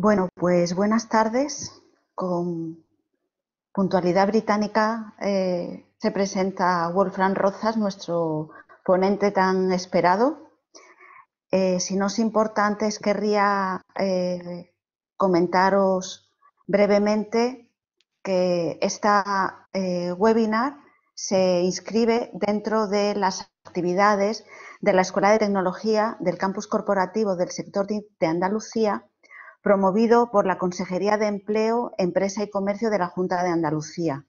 Bueno, pues buenas tardes. Con puntualidad británica se presenta Wolfram Rozas, nuestro ponente tan esperado. Si no os importa, antes querría comentaros brevemente que esta webinar se inscribe dentro de las actividades de la Escuela de Tecnología del Campus Corporativo del Sector TIC de Andalucía, promovido por la Consejería de Empleo, Empresa y Comercio de la Junta de Andalucía.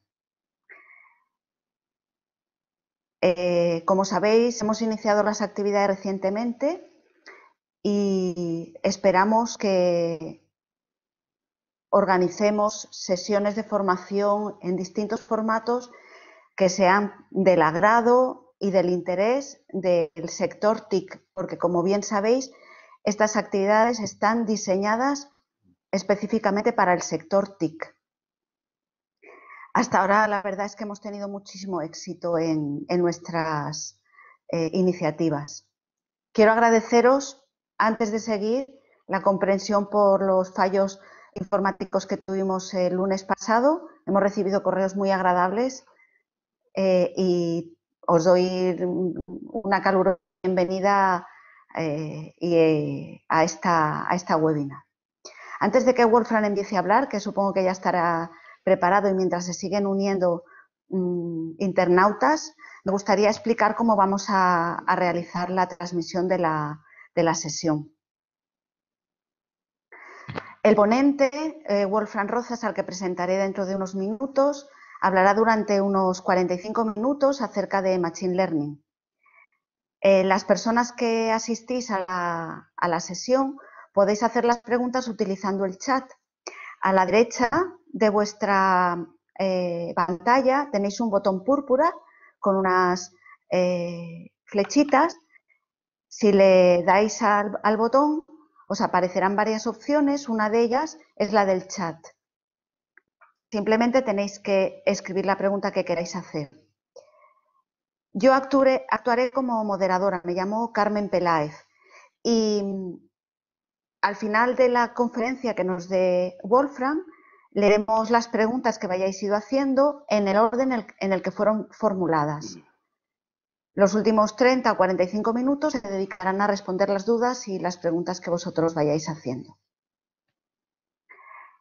Como sabéis, hemos iniciado las actividades recientemente y esperamos que organicemos sesiones de formación en distintos formatos que sean del agrado y del interés del sector TIC, porque como bien sabéis, estas actividades están diseñadas específicamente para el sector TIC. Hasta ahora la verdad es que hemos tenido muchísimo éxito en nuestras iniciativas. Quiero agradeceros, antes de seguir, la comprensión por los fallos informáticos que tuvimos el lunes pasado. Hemos recibido correos muy agradables y os doy una calurosa bienvenida a esta webinar. Antes de que Wolfram empiece a hablar, que supongo que ya estará preparado y mientras se siguen uniendo internautas, me gustaría explicar cómo vamos a realizar la transmisión de la sesión. El ponente, Wolfram Rozas, al que presentaré dentro de unos minutos, hablará durante unos 45 minutos acerca de Machine Learning. Las personas que asistís a la sesión podéis hacer las preguntas utilizando el chat. A la derecha de vuestra pantalla tenéis un botón púrpura con unas flechitas. Si le dais al botón, os aparecerán varias opciones. Una de ellas es la del chat. Simplemente tenéis que escribir la pregunta que queráis hacer. Yo actuaré como moderadora, me llamo Carmen Peláez, y al final de la conferencia que nos dé Wolfram, leeremos las preguntas que vayáis ido haciendo en el orden en el que fueron formuladas. Los últimos 30 o 45 minutos se dedicarán a responder las dudas y las preguntas que vosotros vayáis haciendo.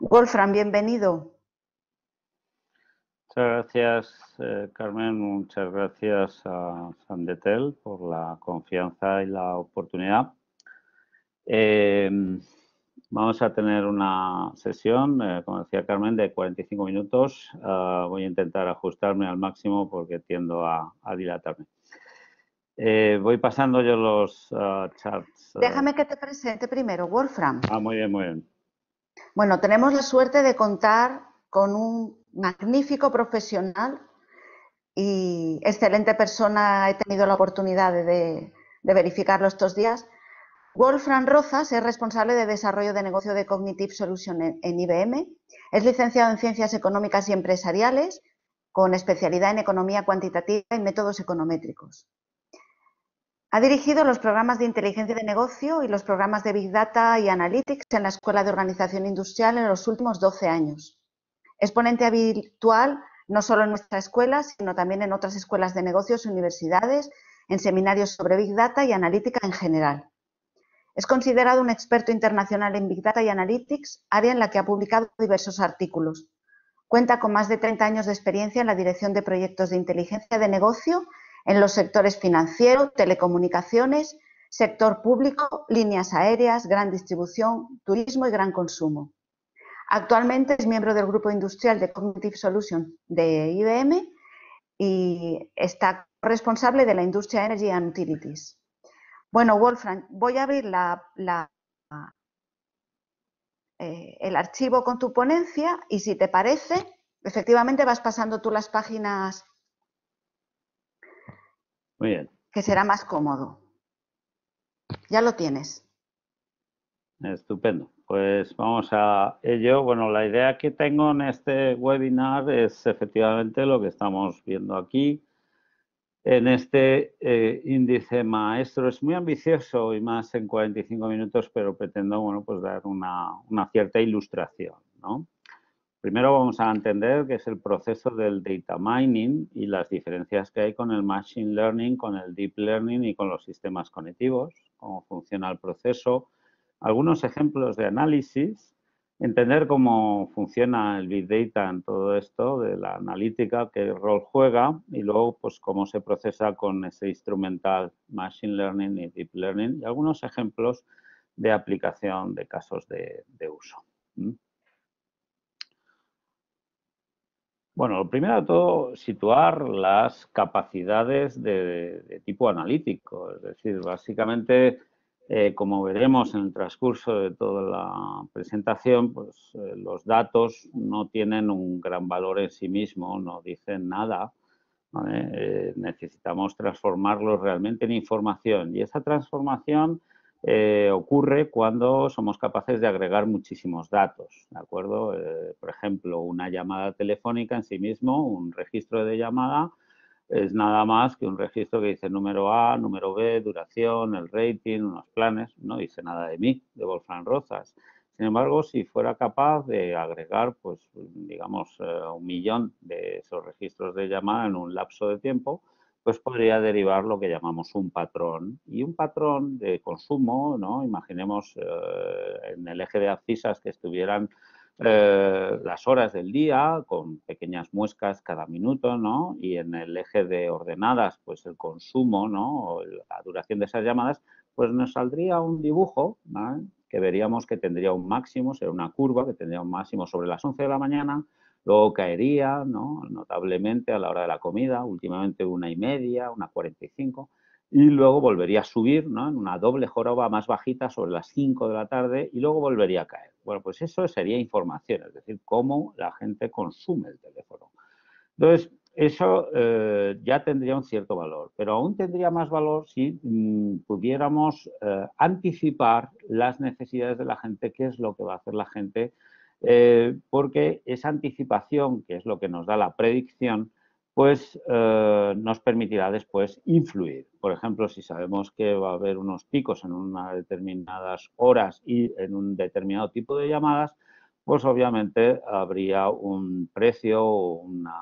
Wolfram, bienvenido. Muchas gracias, Carmen. Muchas gracias a Sandetel por la confianza y la oportunidad. Vamos a tener una sesión, como decía Carmen, de 45 minutos. Voy a intentar ajustarme al máximo porque tiendo a dilatarme. Voy pasando yo los charts. Déjame que te presente primero, Wolfram. Ah, muy bien, muy bien. Bueno, tenemos la suerte de contar con un magnífico profesional y excelente persona. He tenido la oportunidad de verificarlo estos días. Wolfram Rozas es responsable de desarrollo de negocio de Cognitive Solutions en IBM. Es licenciado en Ciencias Económicas y Empresariales, con especialidad en Economía Cuantitativa y Métodos Econométricos. Ha dirigido los programas de Inteligencia de Negocio y los programas de Big Data y Analytics en la Escuela de Organización Industrial en los últimos 12 años. Es ponente habitual no solo en nuestra escuela, sino también en otras escuelas de negocios, universidades, en seminarios sobre Big Data y analítica en general. Es considerado un experto internacional en Big Data y Analytics, área en la que ha publicado diversos artículos. Cuenta con más de 30 años de experiencia en la dirección de proyectos de inteligencia de negocio en los sectores financiero, telecomunicaciones, sector público, líneas aéreas, gran distribución, turismo y gran consumo. Actualmente es miembro del grupo industrial de Cognitive Solutions de IBM y está responsable de la industria Energy and Utilities. Bueno, Wolfram, voy a abrir el archivo con tu ponencia y si te parece, efectivamente vas pasando tú las páginas. Muy bien. Que será más cómodo. Ya lo tienes. Estupendo. Pues vamos a ello. Bueno, la idea que tengo en este webinar es efectivamente lo que estamos viendo aquí, en este índice maestro. Es muy ambicioso y más en 45 minutos, pero pretendo, bueno, pues dar una cierta ilustración, ¿no? Primero vamos a entender qué es el proceso del data mining y las diferencias que hay con el machine learning, con el deep learning y con los sistemas cognitivos, cómo funciona el proceso, algunos ejemplos de análisis, entender cómo funciona el Big Data en todo esto, de la analítica, qué rol juega y luego pues cómo se procesa con ese instrumental Machine Learning y Deep Learning y algunos ejemplos de aplicación de casos de uso. Bueno, lo primero de todo, situar las capacidades de tipo analítico, es decir, básicamente, como veremos en el transcurso de toda la presentación, pues los datos no tienen un gran valor en sí mismo, no dicen nada, ¿vale? Necesitamos transformarlos realmente en información y esa transformación ocurre cuando somos capaces de agregar muchísimos datos, ¿de acuerdo? Por ejemplo, una llamada telefónica en sí mismo, un registro de llamada, es nada más que un registro que dice número A, número B, duración, el rating, unos planes, no dice nada de mí, de Wolfram Rozas. Sin embargo, si fuera capaz de agregar, pues digamos, 1.000.000 de esos registros de llamada en un lapso de tiempo, pues podría derivar lo que llamamos un patrón. Y un patrón de consumo, ¿no? Imaginemos en el eje de abscisas que estuvieran las horas del día con pequeñas muescas cada minuto, ¿no? Y en el eje de ordenadas, pues el consumo, ¿no? O la duración de esas llamadas, pues nos saldría un dibujo, ¿vale? Que veríamos que tendría un máximo, sería una curva que tendría un máximo sobre las 11 de la mañana, luego caería, ¿no? Notablemente a la hora de la comida, últimamente 1:30, 1:45, y luego volvería a subir, ¿no? En una doble joroba más bajita sobre las 5 de la tarde y luego volvería a caer. Bueno, pues eso sería información, es decir, cómo la gente consume el teléfono. Entonces, eso ya tendría un cierto valor, pero aún tendría más valor si pudiéramos anticipar las necesidades de la gente, qué es lo que va a hacer la gente, porque esa anticipación, que es lo que nos da la predicción, pues nos permitirá después influir. Por ejemplo, si sabemos que va a haber unos picos en unas determinadas horas y en un determinado tipo de llamadas, pues obviamente habría un precio o una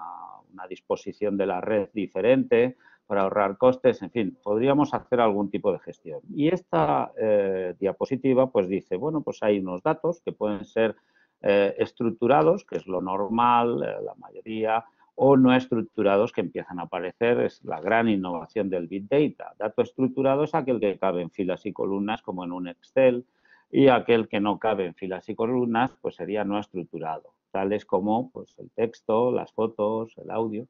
disposición de la red diferente para ahorrar costes, en fin, podríamos hacer algún tipo de gestión. Y esta diapositiva pues dice, bueno, pues hay unos datos que pueden ser estructurados, que es lo normal, la mayoría, o no estructurados que empiezan a aparecer, es la gran innovación del Big Data. Dato estructurado es aquel que cabe en filas y columnas como en un Excel y aquel que no cabe en filas y columnas pues sería no estructurado, tales como pues, el texto, las fotos, el audio.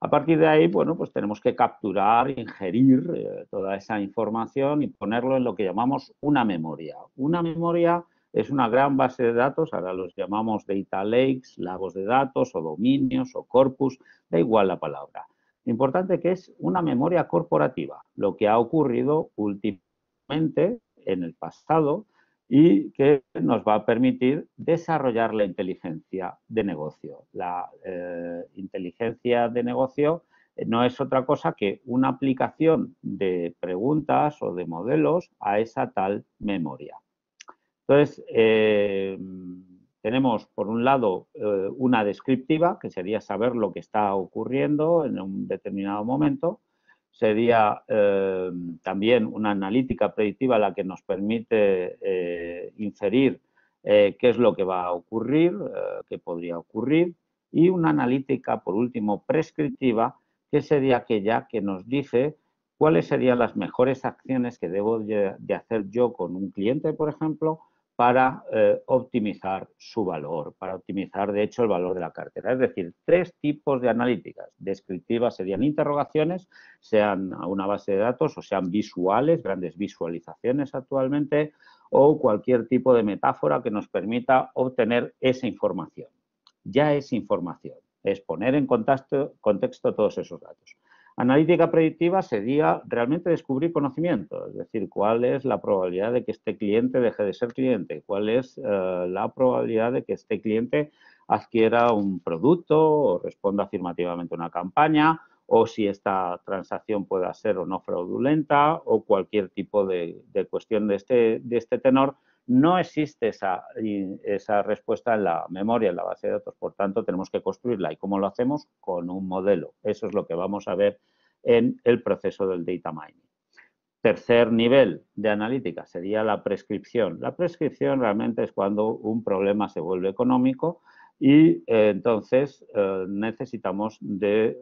A partir de ahí, bueno, pues tenemos que capturar, ingerir toda esa información y ponerlo en lo que llamamos una memoria. Una memoria es una gran base de datos, ahora los llamamos data lakes, lagos de datos o dominios o corpus, da igual la palabra. Lo importante que es una memoria corporativa, lo que ha ocurrido últimamente en el pasado y que nos va a permitir desarrollar la inteligencia de negocio. La inteligencia de negocio no es otra cosa que una aplicación de preguntas o de modelos a esa tal memoria. Entonces, tenemos por un lado una descriptiva, que sería saber lo que está ocurriendo en un determinado momento. Sería también una analítica predictiva la que nos permite inferir qué es lo que va a ocurrir, qué podría ocurrir. Y una analítica, por último, prescriptiva, que sería aquella que nos dice cuáles serían las mejores acciones que debo de hacer yo con un cliente, por ejemplo, para optimizar su valor, para optimizar, de hecho, el valor de la cartera. Es decir, tres tipos de analíticas. Descriptivas serían interrogaciones, sean a una base de datos o sean visuales, grandes visualizaciones actualmente, o cualquier tipo de metáfora que nos permita obtener esa información. Ya es información, es poner en contexto todos esos datos. Analítica predictiva sería realmente descubrir conocimiento, es decir, cuál es la probabilidad de que este cliente deje de ser cliente, cuál es la probabilidad de que este cliente adquiera un producto o responda afirmativamente a una campaña o si esta transacción pueda ser o no fraudulenta o cualquier tipo de cuestión de este tenor. No existe esa respuesta en la memoria, en la base de datos, por tanto tenemos que construirla. ¿Y cómo lo hacemos? Con un modelo. Eso es lo que vamos a ver en el proceso del data mining. Tercer nivel de analítica sería la prescripción. La prescripción realmente es cuando un problema se vuelve económico y entonces necesitamos de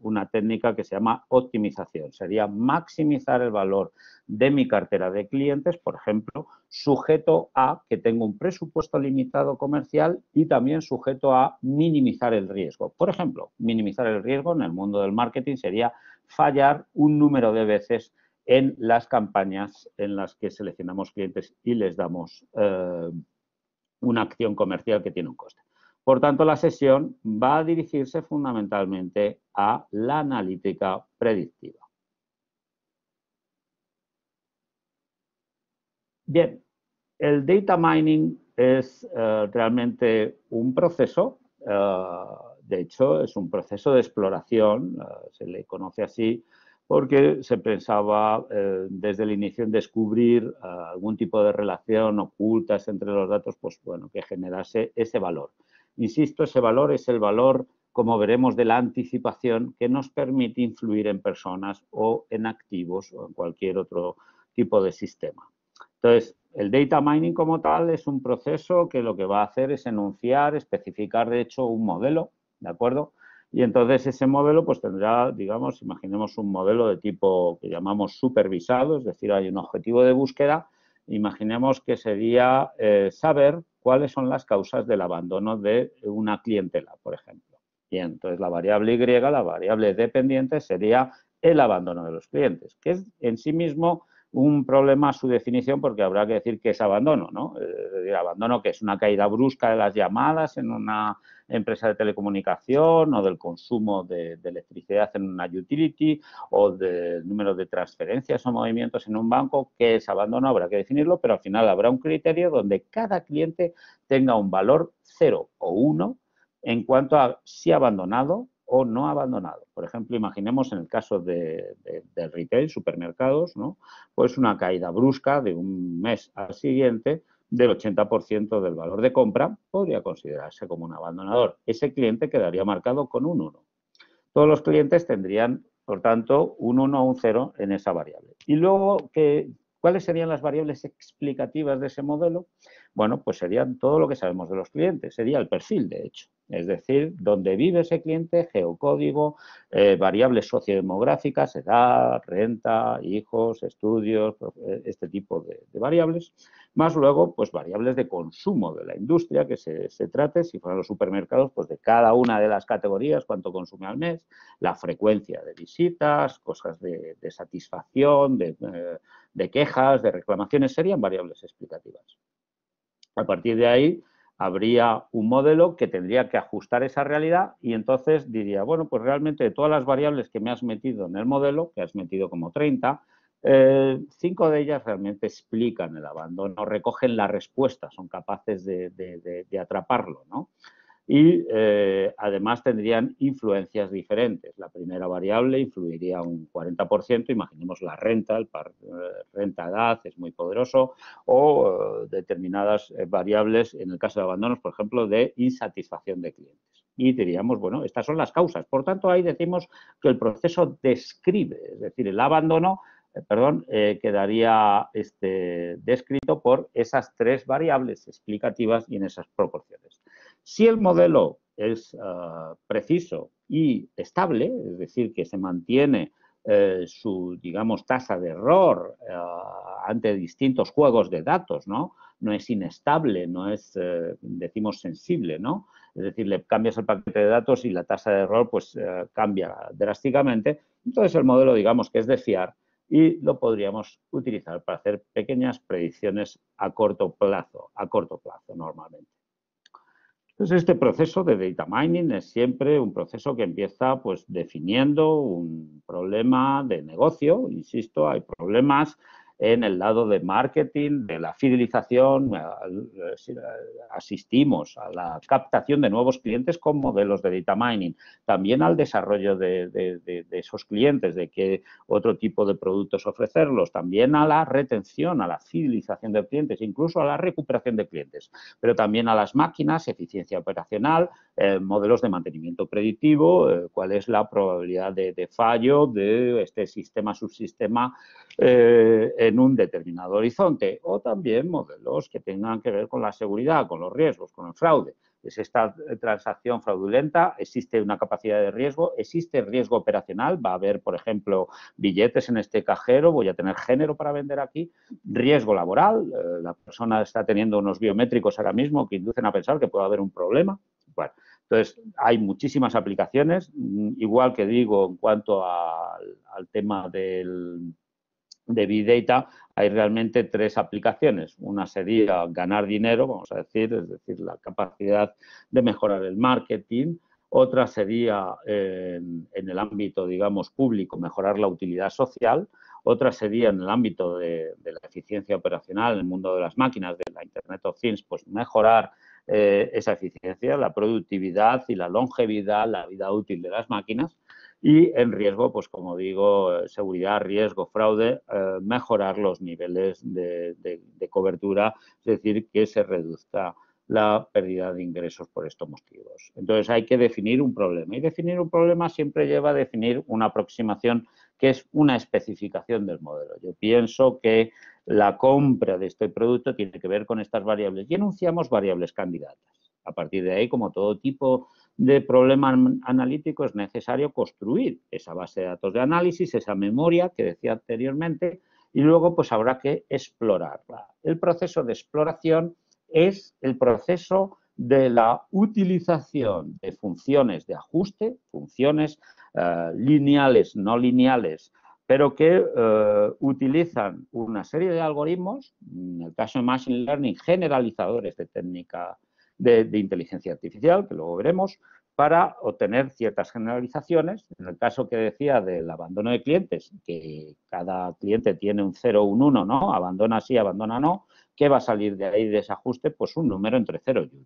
una técnica que se llama optimización. Sería maximizar el valor de mi cartera de clientes, por ejemplo, sujeto a que tengo un presupuesto limitado comercial y también sujeto a minimizar el riesgo. Por ejemplo, minimizar el riesgo en el mundo del marketing sería fallar un número de veces en las campañas en las que seleccionamos clientes y les damos una acción comercial que tiene un coste. Por tanto, la sesión va a dirigirse fundamentalmente a la analítica predictiva. Bien, el data mining es realmente un proceso, de hecho es un proceso de exploración, se le conoce así porque se pensaba desde el inicio en descubrir algún tipo de relación ocultas entre los datos, pues bueno, que generase ese valor. Insisto, ese valor es el valor, como veremos, de la anticipación que nos permite influir en personas o en activos o en cualquier otro tipo de sistema. Entonces, el data mining como tal es un proceso que lo que va a hacer es enunciar, especificar de hecho un modelo, ¿de acuerdo? Y entonces ese modelo pues tendrá, digamos, imaginemos un modelo de tipo que llamamos supervisado, es decir, hay un objetivo de búsqueda, imaginemos que sería saber cuáles son las causas del abandono de una clientela, por ejemplo. Y entonces la variable Y, la variable dependiente, sería el abandono de los clientes, que es en sí mismo un problema su definición porque habrá que decir que es abandono, ¿no? Es decir, abandono que es una caída brusca de las llamadas en una empresa de telecomunicación o del consumo de electricidad en una utility o del número de transferencias o movimientos en un banco, que es abandono, habrá que definirlo, pero al final habrá un criterio donde cada cliente tenga un valor 0 o 1 en cuanto a si abandonado o no abandonado. Por ejemplo, imaginemos en el caso del retail, supermercados, ¿no? Pues una caída brusca de un mes al siguiente del 80% del valor de compra podría considerarse como un abandonador. Ese cliente quedaría marcado con un 1. Todos los clientes tendrían, por tanto, un 1 o un 0 en esa variable. Y luego, ¿cuáles serían las variables explicativas de ese modelo? Bueno, pues serían todo lo que sabemos de los clientes, sería el perfil, de hecho. Es decir, dónde vive ese cliente, geocódigo, variables sociodemográficas, edad, renta, hijos, estudios, este tipo de variables. Más luego, pues variables de consumo de la industria que se trate, si fueran los supermercados, pues de cada una de las categorías, cuánto consume al mes, la frecuencia de visitas, cosas de satisfacción, de quejas, de reclamaciones, serían variables explicativas. A partir de ahí habría un modelo que tendría que ajustar esa realidad y entonces diría, bueno, pues realmente de todas las variables que me has metido en el modelo, que has metido como 30, 5 de ellas realmente explican el abandono, recogen la respuesta, son capaces de atraparlo, ¿no? Y además tendrían influencias diferentes. La primera variable influiría un 40%, imaginemos la renta, el par renta-edad es muy poderoso, o determinadas variables, en el caso de abandonos, por ejemplo, de insatisfacción de clientes. Y diríamos, bueno, estas son las causas. Por tanto, ahí decimos que el proceso describe, es decir, el abandono, quedaría descrito por esas 3 variables explicativas y en esas proporciones. Si el modelo es preciso y estable, es decir, que se mantiene su, digamos, tasa de error ante distintos juegos de datos, ¿no? No es inestable, no es, decimos, sensible, ¿no? Es decir, le cambias el paquete de datos y la tasa de error pues cambia drásticamente. Entonces, el modelo, digamos, que es de fiar y lo podríamos utilizar para hacer pequeñas predicciones a corto plazo normalmente. Entonces, este proceso de data mining es siempre un proceso que empieza pues definiendo un problema de negocio. Insisto, hay problemas en el lado de marketing, de la fidelización. Asistimos a la captación de nuevos clientes con modelos de data mining, también al desarrollo de esos clientes, de qué otro tipo de productos ofrecerlos, también a la retención, a la fidelización de clientes, incluso a la recuperación de clientes, pero también a las máquinas, eficiencia operacional, modelos de mantenimiento predictivo, cuál es la probabilidad de fallo de este sistema, subsistema en un determinado horizonte, o también modelos que tengan que ver con la seguridad, con los riesgos, con el fraude. Es esta transacción fraudulenta, existe una capacidad de riesgo, existe riesgo operacional, va a haber, por ejemplo, billetes en este cajero, voy a tener género para vender aquí, riesgo laboral, la persona está teniendo unos biométricos ahora mismo que inducen a pensar que puede haber un problema. Bueno, entonces, hay muchísimas aplicaciones, igual que digo en cuanto al tema de Big Data, hay realmente tres aplicaciones. Una sería ganar dinero, vamos a decir, es decir, la capacidad de mejorar el marketing. Otra sería en el ámbito, digamos, público, mejorar la utilidad social. Otra sería en el ámbito de la eficiencia operacional, en el mundo de las máquinas, de la Internet of Things, pues mejorar esa eficiencia, la productividad y la longevidad, la vida útil de las máquinas. Y en riesgo, pues como digo, seguridad, riesgo, fraude, mejorar los niveles de cobertura, es decir, que se reduzca la pérdida de ingresos por estos motivos. Entonces, hay que definir un problema. Y definir un problema siempre lleva a definir una aproximación que es una especificación del modelo. Yo pienso que la compra de este producto tiene que ver con estas variables y enunciamos variables candidatas. A partir de ahí, como todo tipo de problema analítico, es necesario construir esa base de datos de análisis, esa memoria que decía anteriormente, y luego pues habrá que explorarla. El proceso de exploración es el proceso de la utilización de funciones de ajuste, funciones lineales, no lineales, pero que utilizan una serie de algoritmos, en el caso de Machine Learning, generalizadores de técnica de inteligencia artificial, que luego veremos, para obtener ciertas generalizaciones. En el caso que decía del abandono de clientes, que cada cliente tiene un 0, un 1, ¿no? Abandona sí, abandona no. ¿Qué va a salir de ahí de ese ajuste? Pues un número entre 0 y 1.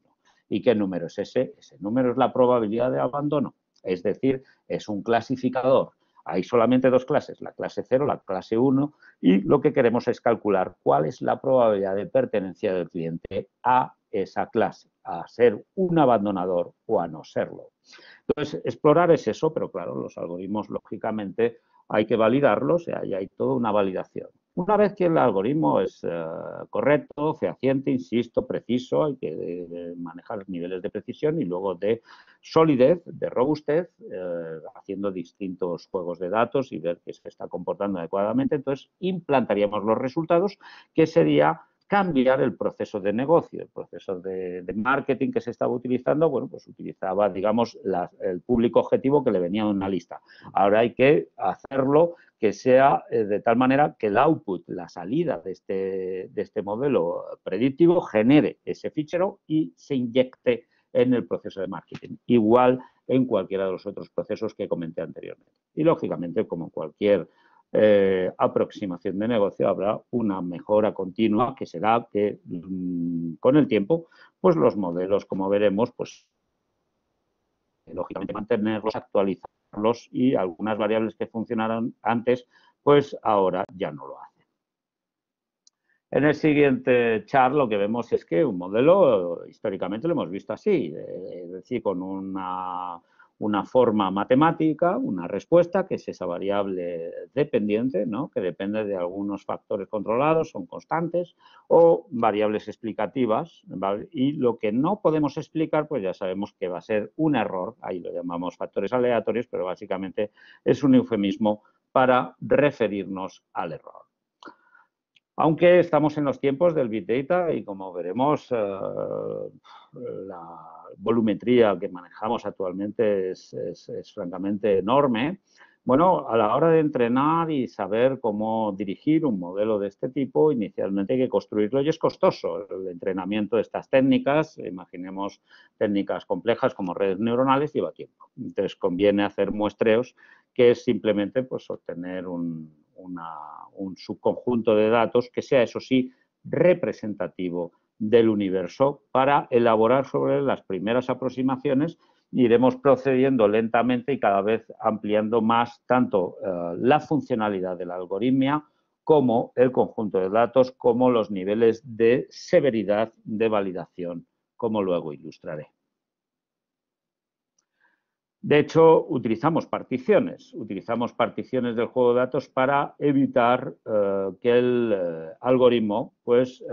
¿Y qué número es ese? Ese número es la probabilidad de abandono, es decir, es un clasificador. Hay solamente dos clases, la clase 0, la clase 1, y lo que queremos es calcular cuál es la probabilidad de pertenencia del cliente a esa clase, a ser un abandonador o a no serlo. Entonces, explorar es eso, pero claro, los algoritmos, lógicamente, hay que validarlos, y hay toda una validación. Una vez que el algoritmo es correcto, fehaciente, insisto, preciso, hay que manejar niveles de precisión y luego de solidez, de robustez, haciendo distintos juegos de datos y ver que se está comportando adecuadamente. Entonces, implantaríamos los resultados, que sería cambiar el proceso de negocio, el proceso de marketing que se estaba utilizando. Bueno, pues utilizaba, digamos, el público objetivo que le venía en una lista. Ahora hay que hacerlo que sea de tal manera que el output, la salida de este modelo predictivo, genere ese fichero y se inyecte en el proceso de marketing. Igual en cualquiera de los otros procesos que comenté anteriormente. Y, lógicamente, como cualquier aproximación de negocio, habrá una mejora continua que será que con el tiempo, pues los modelos, como veremos, pues lógicamente mantenerlos, actualizarlos, y algunas variables que funcionaron antes, pues ahora ya no lo hacen. En el siguiente chart lo que vemos es que un modelo históricamente lo hemos visto así, es decir, con una forma matemática, una respuesta, que es esa variable dependiente, ¿no?, que depende de algunos factores controlados, son constantes, o variables explicativas, ¿vale? Y lo que no podemos explicar, pues ya sabemos que va a ser un error, ahí lo llamamos factores aleatorios, pero básicamente es un eufemismo para referirnos al error. Aunque estamos en los tiempos del Big Data y, como veremos, la volumetría que manejamos actualmente es francamente enorme. Bueno, a la hora de entrenar y saber cómo dirigir un modelo de este tipo, inicialmente hay que construirlo y es costoso el entrenamiento de estas técnicas. Imaginemos técnicas complejas como redes neuronales, lleva tiempo. Entonces, conviene hacer muestreos, que es simplemente pues obtener un un subconjunto de datos que sea, eso sí, representativo del universo para elaborar sobre las primeras aproximaciones. Iremos procediendo lentamente y cada vez ampliando más tanto la funcionalidad de la algoritmia como el conjunto de datos, como los niveles de severidad de validación, como luego ilustraré. De hecho, utilizamos particiones del juego de datos para evitar que el algoritmo, pues,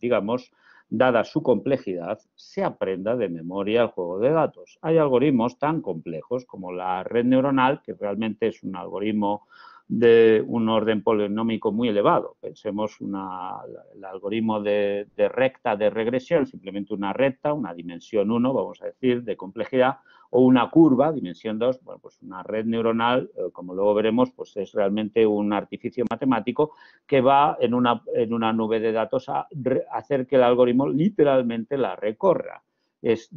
digamos, dada su complejidad, se aprenda de memoria el juego de datos. Hay algoritmos tan complejos como la red neuronal, que realmente es un algoritmo de un orden polinómico muy elevado. Pensemos el algoritmo de recta de regresión, simplemente una recta, una dimensión 1, vamos a decir, de complejidad, o una curva, dimensión 2, bueno, pues una red neuronal, como luego veremos, pues es realmente un artificio matemático que va en una nube de datos a hacer que el algoritmo literalmente la recorra. Es,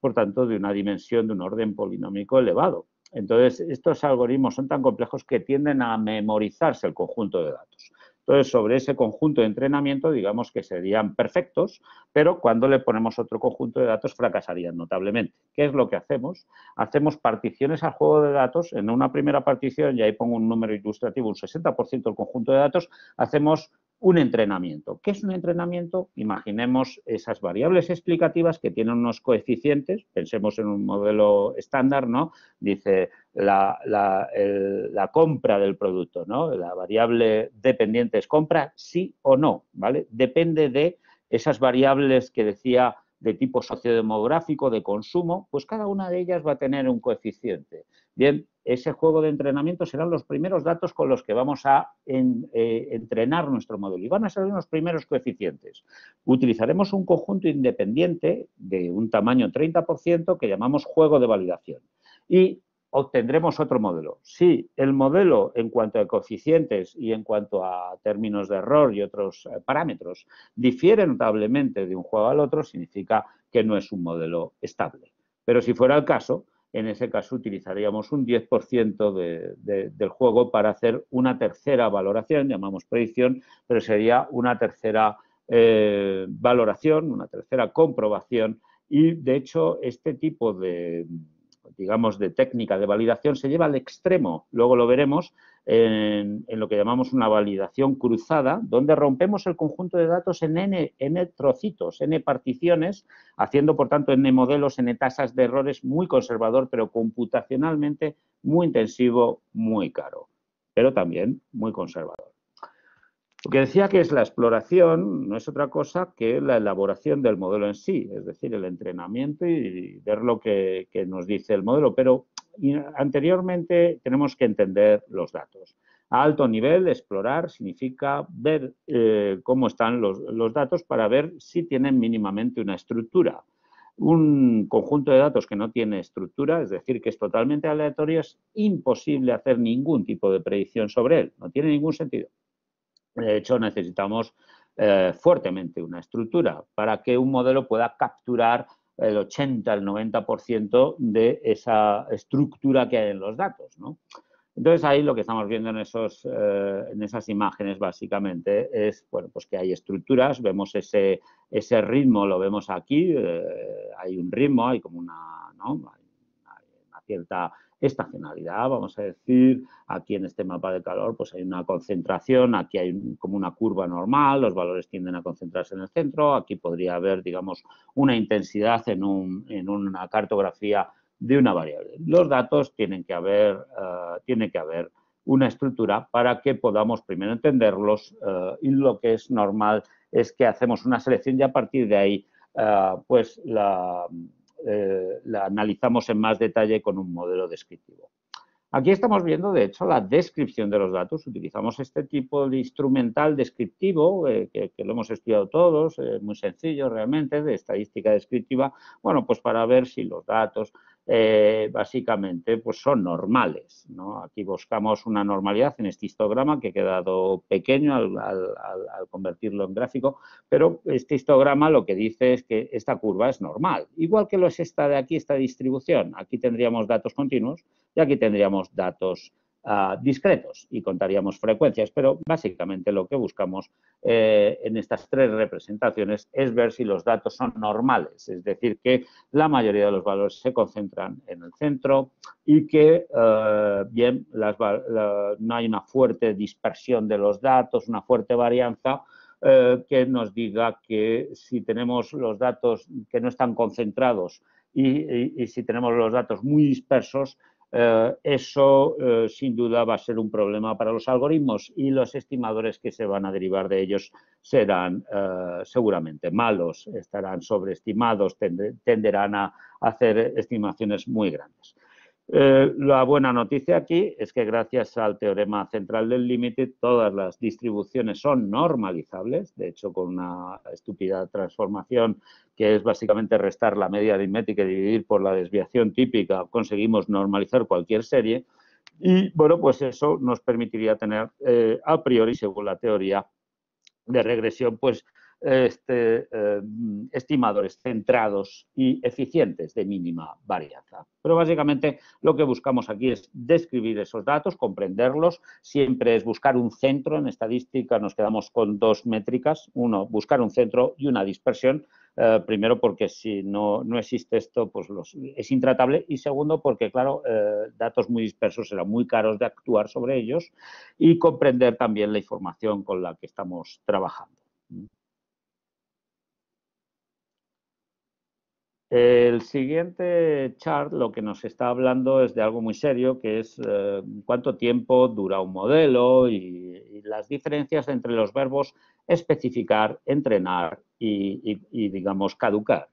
por tanto, de una dimensión de un orden polinómico elevado. Entonces, estos algoritmos son tan complejos que tienden a memorizarse el conjunto de datos. Entonces, sobre ese conjunto de entrenamiento, digamos que serían perfectos, pero cuando le ponemos otro conjunto de datos fracasarían notablemente. ¿Qué es lo que hacemos? Hacemos particiones al juego de datos. En una primera partición, y ahí pongo un número ilustrativo, un 60% del conjunto de datos, hacemos un entrenamiento. ¿Qué es un entrenamiento? Imaginemos esas variables explicativas que tienen unos coeficientes, pensemos en un modelo estándar, ¿no? Dice la compra del producto, ¿no? La variable dependiente es compra, sí o no, ¿vale? Depende de esas variables que decía de tipo sociodemográfico, de consumo, pues cada una de ellas va a tener un coeficiente. Bien, ese juego de entrenamiento serán los primeros datos con los que vamos a entrenar nuestro modelo y van a ser los primeros coeficientes. Utilizaremos un conjunto independiente de un tamaño 30% que llamamos juego de validación y obtendremos otro modelo. Si el modelo, en cuanto a coeficientes y en cuanto a términos de error y otros parámetros, difiere notablemente de un juego al otro, significa que no es un modelo estable. Pero si fuera el caso, en ese caso utilizaríamos un 10% del juego para hacer una tercera valoración, llamamos predicción, pero sería una tercera valoración, una tercera comprobación y, de hecho, este tipo de, digamos, de técnica de validación se lleva al extremo. Luego lo veremos en lo que llamamos una validación cruzada, donde rompemos el conjunto de datos en n trocitos, n particiones, haciendo, por tanto, n modelos, n tasas de errores, muy conservador, pero computacionalmente muy intensivo, muy caro, pero también muy conservador. Lo que decía que es la exploración no es otra cosa que la elaboración del modelo en sí, es decir, el entrenamiento y ver lo que nos dice el modelo, pero anteriormente tenemos que entender los datos. A alto nivel, explorar significa ver cómo están los datos para ver si tienen mínimamente una estructura. Un conjunto de datos que no tiene estructura, es decir, que es totalmente aleatorio, es imposible hacer ningún tipo de predicción sobre él, no tiene ningún sentido. De hecho, necesitamos fuertemente una estructura para que un modelo pueda capturar el 80, el 90% de esa estructura que hay en los datos, ¿no? Entonces, ahí lo que estamos viendo en esas imágenes, básicamente, es bueno, pues que hay estructuras, vemos ese ritmo, lo vemos aquí, hay un ritmo, hay como una, ¿no? Hay una cierta estacionalidad, vamos a decir, aquí en este mapa de calor pues hay una concentración, aquí hay como una curva normal, los valores tienden a concentrarse en el centro, aquí podría haber, digamos, una intensidad en una cartografía de una variable. Los datos tiene que haber una estructura para que podamos primero entenderlos y lo que es normal es que hacemos una selección y a partir de ahí pues la analizamos en más detalle con un modelo descriptivo. Aquí estamos viendo, de hecho, la descripción de los datos. Utilizamos este tipo de instrumental descriptivo, que lo hemos estudiado todos, muy sencillo realmente, de estadística descriptiva, bueno, pues para ver si los datos básicamente pues son normales, ¿no? Aquí buscamos una normalidad en este histograma que ha quedado pequeño al convertirlo en gráfico, pero este histograma lo que dice es que esta curva es normal, igual que lo es esta de aquí, esta distribución. Aquí tendríamos datos continuos y aquí tendríamos datos discretos y contaríamos frecuencias, pero básicamente lo que buscamos en estas tres representaciones es ver si los datos son normales, es decir, que la mayoría de los valores se concentran en el centro y que no hay una fuerte dispersión de los datos, una fuerte varianza que nos diga que si tenemos los datos que no están concentrados y si tenemos los datos muy dispersos, eso sin duda va a ser un problema para los algoritmos y los estimadores que se van a derivar de ellos serán seguramente malos, estarán sobreestimados, tenderán a hacer estimaciones muy grandes. La buena noticia aquí es que gracias al teorema central del límite todas las distribuciones son normalizables, de hecho con una estúpida transformación que es básicamente restar la media aritmética y dividir por la desviación típica, conseguimos normalizar cualquier serie y bueno, pues eso nos permitiría tener a priori, según la teoría de regresión, pues estimadores centrados y eficientes de mínima varianza. Pero básicamente lo que buscamos aquí es describir esos datos, comprenderlos, siempre es buscar un centro. En estadística nos quedamos con dos métricas, uno, buscar un centro y una dispersión, primero porque si no existe esto pues es intratable y segundo porque claro, datos muy dispersos serán muy caros de actuar sobre ellos y comprender también la información con la que estamos trabajando. El siguiente chart lo que nos está hablando es de algo muy serio, que es cuánto tiempo dura un modelo y las diferencias entre los verbos especificar, entrenar y digamos, caducar.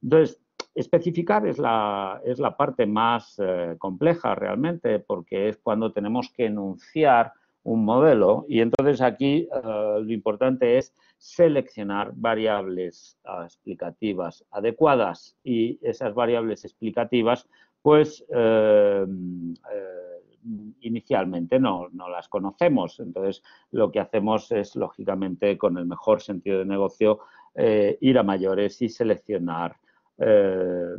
Entonces, especificar es la parte más compleja realmente, porque es cuando tenemos que enunciar un modelo y entonces aquí lo importante es seleccionar variables explicativas adecuadas y esas variables explicativas pues inicialmente no las conocemos, entonces lo que hacemos es lógicamente con el mejor sentido de negocio ir a mayores y seleccionar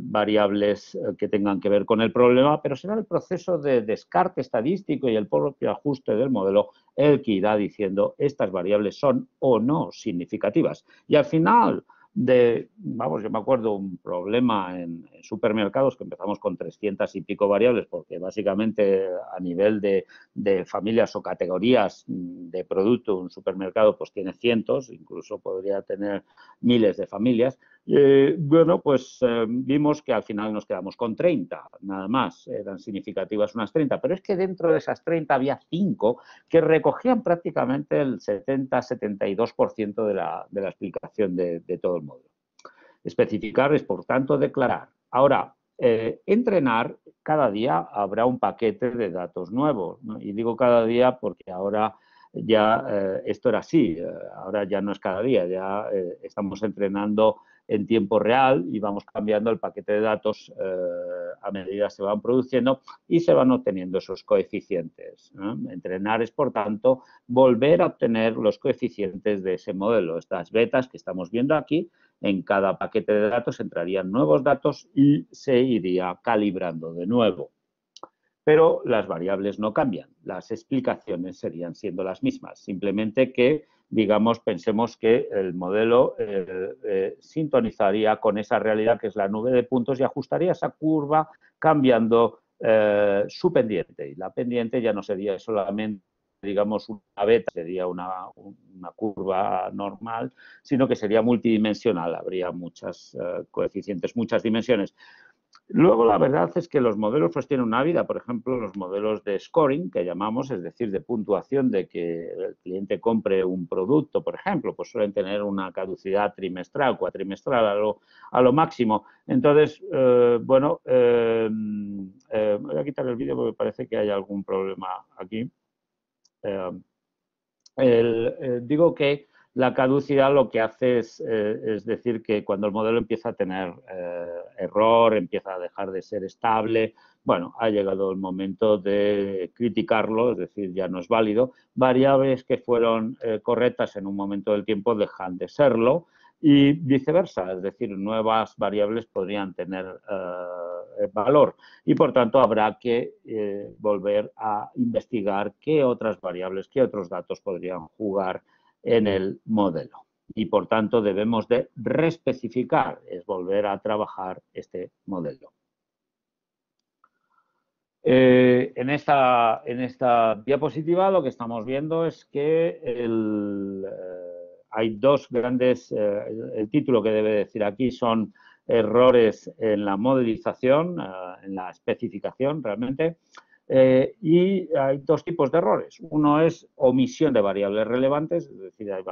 variables que tengan que ver con el problema, pero será el proceso de descarte estadístico y el propio ajuste del modelo el que irá diciendo estas variables son o no significativas. Y al final de, vamos, yo me acuerdo un problema en supermercados que empezamos con 300 y pico variables porque básicamente a nivel de familias o categorías de producto un supermercado pues tiene cientos, incluso podría tener miles de familias. Bueno, pues vimos que al final nos quedamos con 30, nada más, eran significativas unas 30, pero es que dentro de esas 30 había 5 que recogían prácticamente el 70-72% de la explicación de todo el modelo. Especificar es, por tanto, declarar. Ahora, entrenar, cada día habrá un paquete de datos nuevos, ¿no? Y digo cada día porque ahora ya esto era así, ahora ya no es cada día, ya estamos entrenando en tiempo real y vamos cambiando el paquete de datos a medida que se van produciendo y se van obteniendo esos coeficientes, ¿no? Entrenar es, por tanto, volver a obtener los coeficientes de ese modelo. Estas betas que estamos viendo aquí, en cada paquete de datos entrarían nuevos datos y se iría calibrando de nuevo. Pero las variables no cambian, las explicaciones serían siendo las mismas, simplemente que, digamos, pensemos que el modelo sintonizaría con esa realidad que es la nube de puntos y ajustaría esa curva cambiando su pendiente. Y la pendiente ya no sería solamente, digamos, una beta, sería una curva normal, sino que sería multidimensional, habría muchos coeficientes, muchas dimensiones. Luego, la verdad es que los modelos pues tienen una vida, por ejemplo, los modelos de scoring que llamamos, es decir, de puntuación de que el cliente compre un producto, por ejemplo, pues suelen tener una caducidad trimestral, cuatrimestral a lo máximo. Entonces, voy a quitar el vídeo porque parece que hay algún problema aquí. Digo que la caducidad lo que hace es decir que cuando el modelo empieza a tener error, empieza a dejar de ser estable, bueno, ha llegado el momento de criticarlo, es decir, ya no es válido. Variables que fueron correctas en un momento del tiempo dejan de serlo y viceversa, es decir, nuevas variables podrían tener valor y, por tanto, habrá que volver a investigar qué otras variables, qué otros datos podrían jugar en el modelo. Y, por tanto, debemos de reespecificar, es volver a trabajar este modelo. En esta diapositiva lo que estamos viendo es que hay dos grandes, el título que debe decir aquí son errores en la modelización, en la especificación realmente, y hay dos tipos de errores. Uno es omisión de variables relevantes, es decir, hay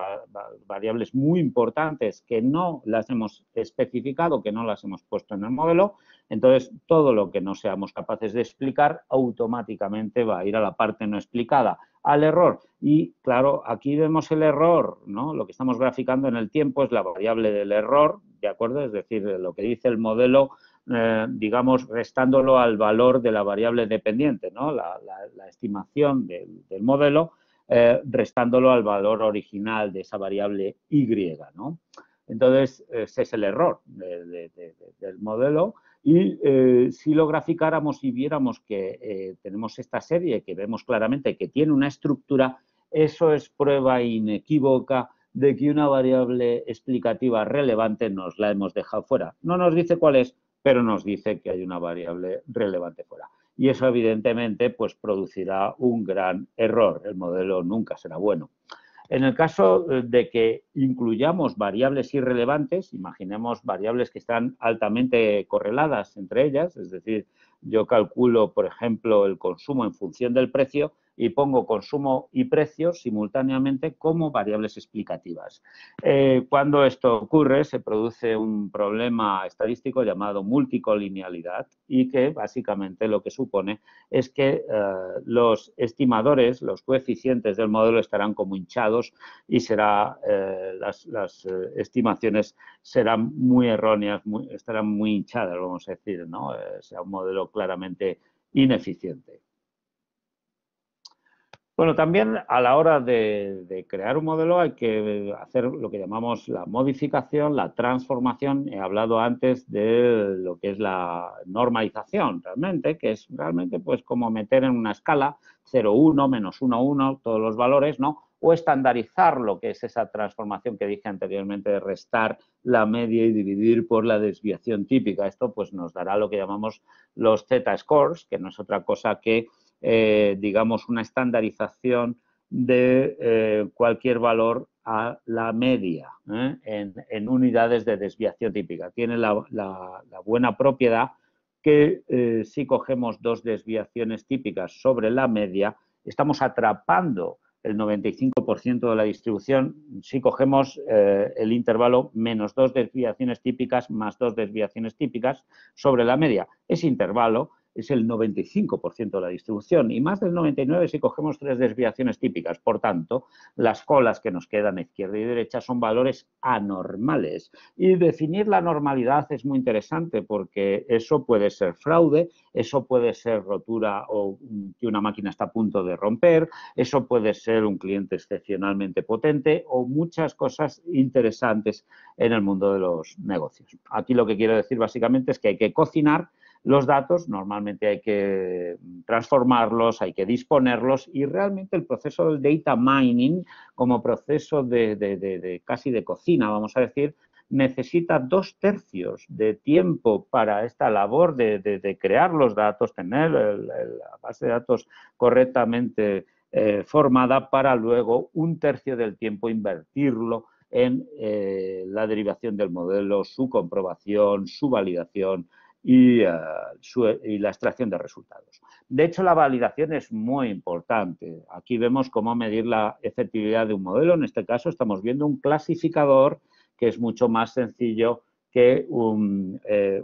variables muy importantes que no las hemos especificado, que no las hemos puesto en el modelo. Entonces, todo lo que no seamos capaces de explicar automáticamente va a ir a la parte no explicada, al error. Y, claro, aquí vemos el error, ¿no? Lo que estamos graficando en el tiempo es la variable del error, ¿de acuerdo? Es decir, lo que dice el modelo, digamos, restándolo al valor de la variable dependiente, ¿no? La estimación del modelo, restándolo al valor original de esa variable Y, ¿no? Entonces, ese es el error del modelo. Y si lo graficáramos y viéramos que tenemos esta serie que vemos claramente que tiene una estructura, eso es prueba inequívoca de que una variable explicativa relevante nos la hemos dejado fuera. No nos dice cuál es, pero nos dice que hay una variable relevante fuera. Y eso, evidentemente, pues producirá un gran error. El modelo nunca será bueno. En el caso de que incluyamos variables irrelevantes, imaginemos variables que están altamente correladas entre ellas, es decir, yo calculo, por ejemplo, el consumo en función del precio y pongo consumo y precio simultáneamente como variables explicativas. Cuando esto ocurre, se produce un problema estadístico llamado multicolinealidad y que básicamente lo que supone es que los estimadores, los coeficientes del modelo estarán como hinchados y será, las estimaciones serán muy erróneas, estarán muy hinchadas, vamos a decir, ¿no? Será un modelo claramente ineficiente. Bueno, también a la hora de crear un modelo hay que hacer lo que llamamos la modificación, la transformación. He hablado antes de lo que es la normalización realmente, que es realmente pues como meter en una escala 0, 1, menos 1, 1, todos los valores, ¿no? O estandarizar lo que es esa transformación que dije anteriormente de restar la media y dividir por la desviación típica. Esto pues nos dará lo que llamamos los Z-scores, que no es otra cosa que digamos, una estandarización de cualquier valor a la media en unidades de desviación típica. Tiene la buena propiedad que si cogemos dos desviaciones típicas sobre la media, estamos atrapando el 95% de la distribución. Si cogemos el intervalo menos dos desviaciones típicas más dos desviaciones típicas sobre la media, ese intervalo es el 95% de la distribución y más del 99% si cogemos tres desviaciones típicas. Por tanto, las colas que nos quedan a izquierda y derecha son valores anormales. Y definir la normalidad es muy interesante porque eso puede ser fraude, eso puede ser rotura o que una máquina está a punto de romper, eso puede ser un cliente excepcionalmente potente o muchas cosas interesantes en el mundo de los negocios. Aquí lo que quiero decir básicamente es que hay que cocinar los datos, normalmente hay que transformarlos, hay que disponerlos y realmente el proceso del data mining como proceso de casi de cocina, vamos a decir, necesita 2/3 de tiempo para esta labor de crear los datos, tener la base de datos correctamente formada para luego 1/3 del tiempo invertirlo en la derivación del modelo, su comprobación, su validación y la extracción de resultados. De hecho, la validación es muy importante. Aquí vemos cómo medir la efectividad de un modelo. En este caso estamos viendo un clasificador que es mucho más sencillo que un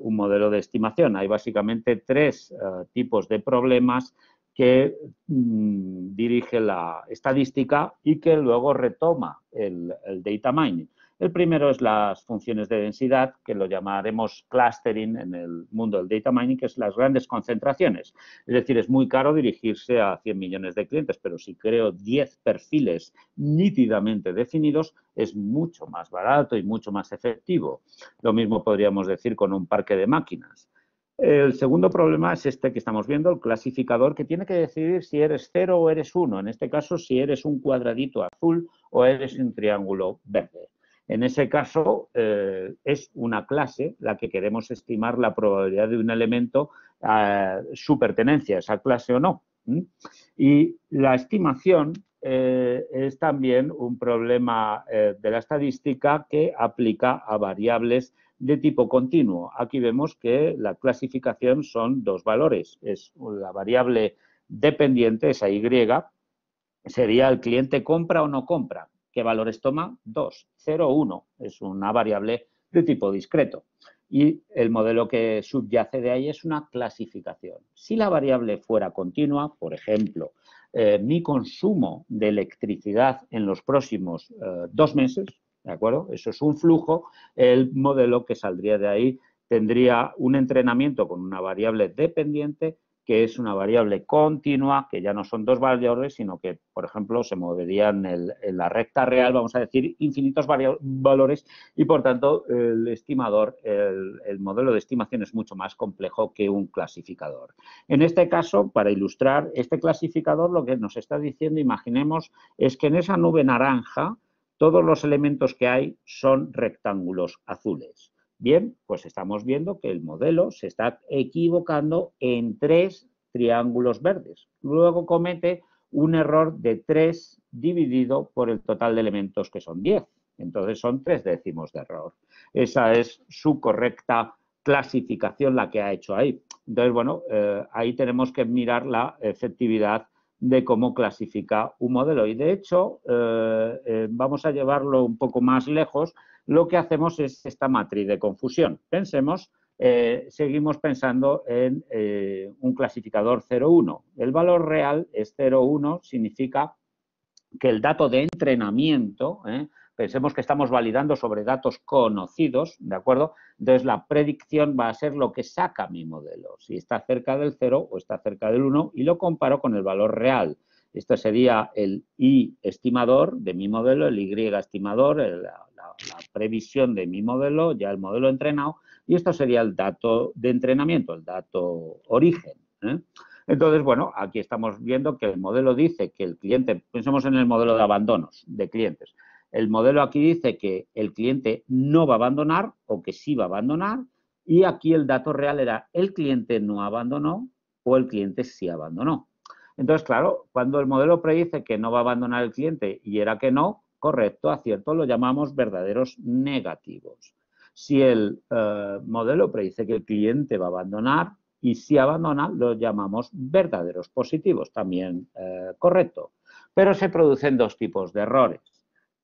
modelo de estimación. Hay básicamente tres tipos de problemas que dirige la estadística y que luego retoma el data mining. El primero es las funciones de densidad, que lo llamaremos clustering en el mundo del data mining, que es las grandes concentraciones. Es decir, es muy caro dirigirse a 100 millones de clientes, pero si creo 10 perfiles nítidamente definidos, es mucho más barato y mucho más efectivo. Lo mismo podríamos decir con un parque de máquinas. El segundo problema es este que estamos viendo, el clasificador, que tiene que decidir si eres 0 o eres 1. En este caso, si eres un cuadradito azul o eres un triángulo verde. En ese caso, es una clase la que queremos estimar la probabilidad de un elemento, su pertenencia a esa clase o no. ¿Mm? Y la estimación es también un problema de la estadística que aplica a variables de tipo continuo. Aquí vemos que la clasificación son dos valores. Es la variable dependiente, esa Y, sería el cliente compra o no compra. ¿Qué valores toma? 2, 0, 1. Es una variable de tipo discreto. Y el modelo que subyace de ahí es una clasificación. Si la variable fuera continua, por ejemplo, mi consumo de electricidad en los próximos 2 meses, ¿de acuerdo? Eso es un flujo. El modelo que saldría de ahí tendría un entrenamiento con una variable dependiente, que es una variable continua, que ya no son dos valores, sino que, por ejemplo, se moverían en la recta real, vamos a decir, infinitos valores, y por tanto el estimador, el modelo de estimación es mucho más complejo que un clasificador. En este caso, para ilustrar, este clasificador lo que nos está diciendo, imaginemos, es que en esa nube naranja todos los elementos que hay son rectángulos azules. Bien, pues estamos viendo que el modelo se está equivocando en 3 triángulos verdes. Luego comete un error de 3 dividido por el total de elementos, que son 10. Entonces son 3 décimos de error. Esa es su correcta clasificación, la que ha hecho ahí. Entonces, bueno, ahí tenemos que mirar la efectividad de cómo clasifica un modelo. Y de hecho, vamos a llevarlo un poco más lejos. Lo que hacemos es esta matriz de confusión. Pensemos, seguimos pensando en un clasificador 0,1. El valor real es 0,1, significa que el dato de entrenamiento, pensemos que estamos validando sobre datos conocidos, ¿de acuerdo? Entonces la predicción va a ser lo que saca mi modelo, si está cerca del 0 o está cerca del 1, y lo comparo con el valor real. Este sería el I estimador de mi modelo, el Y estimador, la previsión de mi modelo, ya el modelo entrenado, y esto sería el dato de entrenamiento, el dato origen. Entonces, bueno, aquí estamos viendo que el modelo dice que el cliente, pensemos en el modelo de abandonos de clientes, el modelo aquí dice que el cliente no va a abandonar o que sí va a abandonar, y aquí el dato real era el cliente no abandonó o el cliente sí abandonó. Entonces, claro, cuando el modelo predice que no va a abandonar el cliente y era que no, correcto, acierto, lo llamamos verdaderos negativos. Si el modelo predice que el cliente va a abandonar y si abandona, lo llamamos verdaderos positivos, también correcto. Pero se producen dos tipos de errores.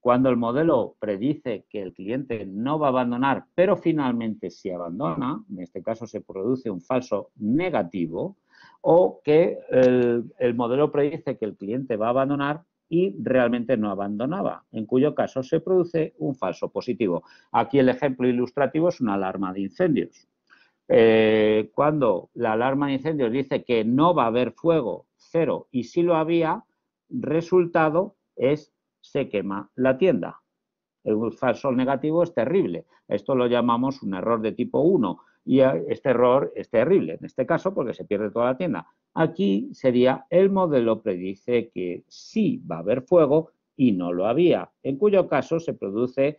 Cuando el modelo predice que el cliente no va a abandonar, pero finalmente sí abandona, en este caso se produce un falso negativo, o que el modelo predice que el cliente va a abandonar y realmente no abandonaba, en cuyo caso se produce un falso positivo. Aquí el ejemplo ilustrativo es una alarma de incendios. Cuando la alarma de incendios dice que no va a haber fuego, 0, y si lo había, resultado es se quema la tienda. El falso negativo es terrible. Esto lo llamamos un error de tipo 1. Y este error es terrible, en este caso porque se pierde toda la tienda. Aquí sería el modelo predice que sí va a haber fuego y no lo había, en cuyo caso se produce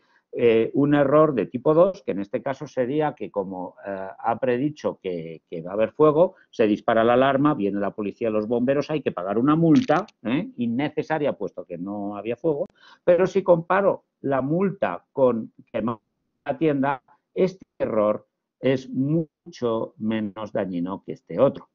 un error de tipo 2, que en este caso sería que como ha predicho que va a haber fuego, se dispara la alarma, viene la policía, los bomberos, hay que pagar una multa innecesaria puesto que no había fuego, pero si comparo la multa con quemar la tienda, este error es mucho menos dañino que este otro.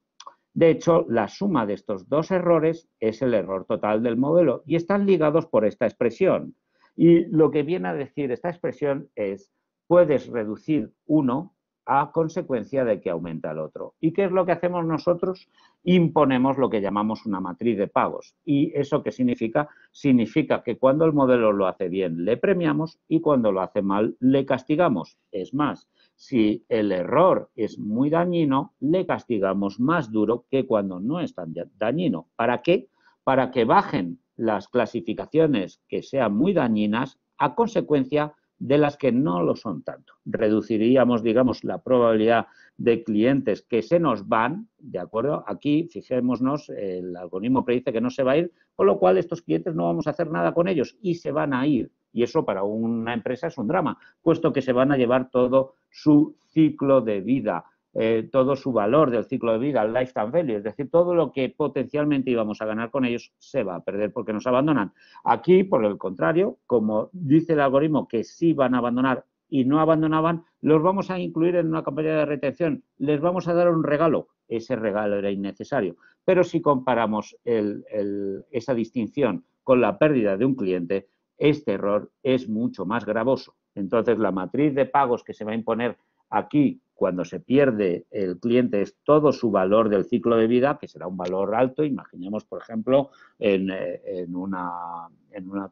De hecho, la suma de estos dos errores es el error total del modelo y están ligados por esta expresión. Y lo que viene a decir esta expresión es, puedes reducir 1 a consecuencia de que aumenta el otro. ¿Y qué es lo que hacemos nosotros? Imponemos lo que llamamos una matriz de pagos. ¿Y eso qué significa? Significa que cuando el modelo lo hace bien, le premiamos y cuando lo hace mal, le castigamos. Es más, si el error es muy dañino, le castigamos más duro que cuando no es tan dañino. ¿Para qué? Para que bajen las clasificaciones que sean muy dañinas a consecuencia de las que no lo son tanto. Reduciríamos, digamos, la probabilidad de clientes que se nos van, ¿de acuerdo? Aquí, fijémonos, el algoritmo predice que no se va a ir, con lo cual estos clientes no vamos a hacer nada con ellos y se van a ir. Y eso para una empresa es un drama, puesto que se van a llevar todo su ciclo de vida, todo su valor del ciclo de vida, el lifetime value, es decir, todo lo que potencialmente íbamos a ganar con ellos se va a perder porque nos abandonan. Aquí, por el contrario, como dice el algoritmo que sí van a abandonar y no abandonaban, los vamos a incluir en una campaña de retención, les vamos a dar un regalo. Ese regalo era innecesario. Pero si comparamos esa distinción con la pérdida de un cliente, este error es mucho más gravoso. Entonces, la matriz de pagos que se va a imponer aquí, cuando se pierde el cliente, es todo su valor del ciclo de vida, que será un valor alto. Imaginemos, por ejemplo, en una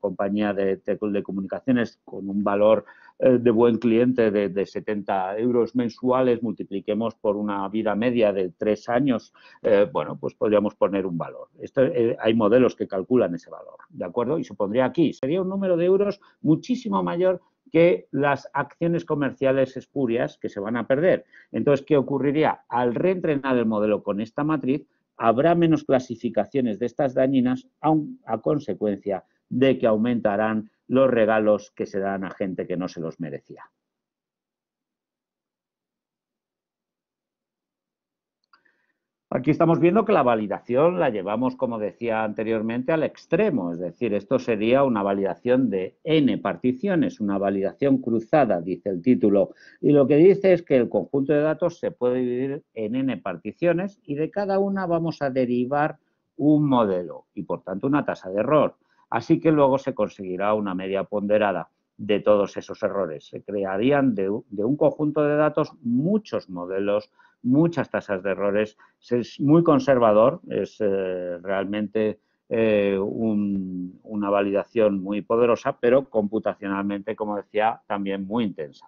compañía de comunicaciones con un valor de buen cliente de 70 euros mensuales, multipliquemos por una vida media de 3 años, bueno, pues podríamos poner un valor. Esto, hay modelos que calculan ese valor, ¿de acuerdo? Y se pondría aquí. Sería un número de euros muchísimo mayor que las acciones comerciales espurias que se van a perder. Entonces, ¿qué ocurriría? Al reentrenar el modelo con esta matriz, habrá menos clasificaciones de estas dañinas a consecuencia de que aumentarán los regalos que se dan a gente que no se los merecía. Aquí estamos viendo que la validación la llevamos, como decía anteriormente, al extremo. Es decir, esto sería una validación de N particiones, una validación cruzada, dice el título. Y lo que dice es que el conjunto de datos se puede dividir en N particiones y de cada una vamos a derivar un modelo y, por tanto, una tasa de error. Así que luego se conseguirá una media ponderada de todos esos errores. Se crearían de un conjunto de datos muchos modelos, muchas tasas de errores. Es muy conservador, es realmente una validación muy poderosa, pero computacionalmente, como decía, también muy intensa.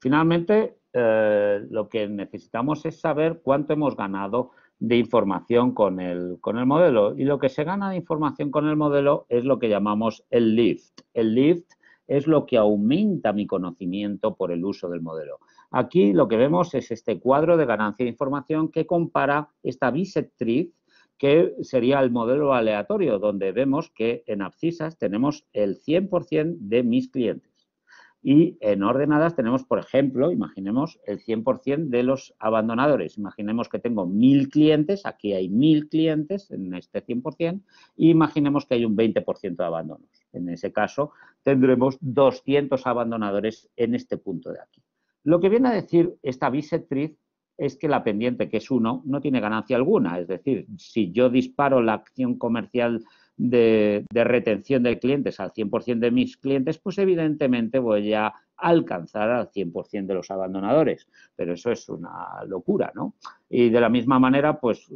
Finalmente, lo que necesitamos es saber cuánto hemos ganado de información con el modelo. Y lo que se gana de información con el modelo es lo que llamamos el lift. El lift es lo que aumenta mi conocimiento por el uso del modelo. Aquí lo que vemos es este cuadro de ganancia de información que compara esta bisectriz, que sería el modelo aleatorio, donde vemos que en abscisas tenemos el 100% de mis clientes. Y en ordenadas tenemos, por ejemplo, imaginemos el 100% de los abandonadores. Imaginemos que tengo 1.000 clientes, aquí hay 1.000 clientes en este 100%, y imaginemos que hay un 20% de abandonos. En ese caso, tendremos 200 abandonadores en este punto de aquí. Lo que viene a decir esta bisectriz es que la pendiente, que es 1, no tiene ganancia alguna. Es decir, si yo disparo la acción comercial de retención de clientes al 100% de mis clientes, pues evidentemente voy a alcanzar al 100% de los abandonadores, pero eso es una locura, ¿no? Y de la misma manera, pues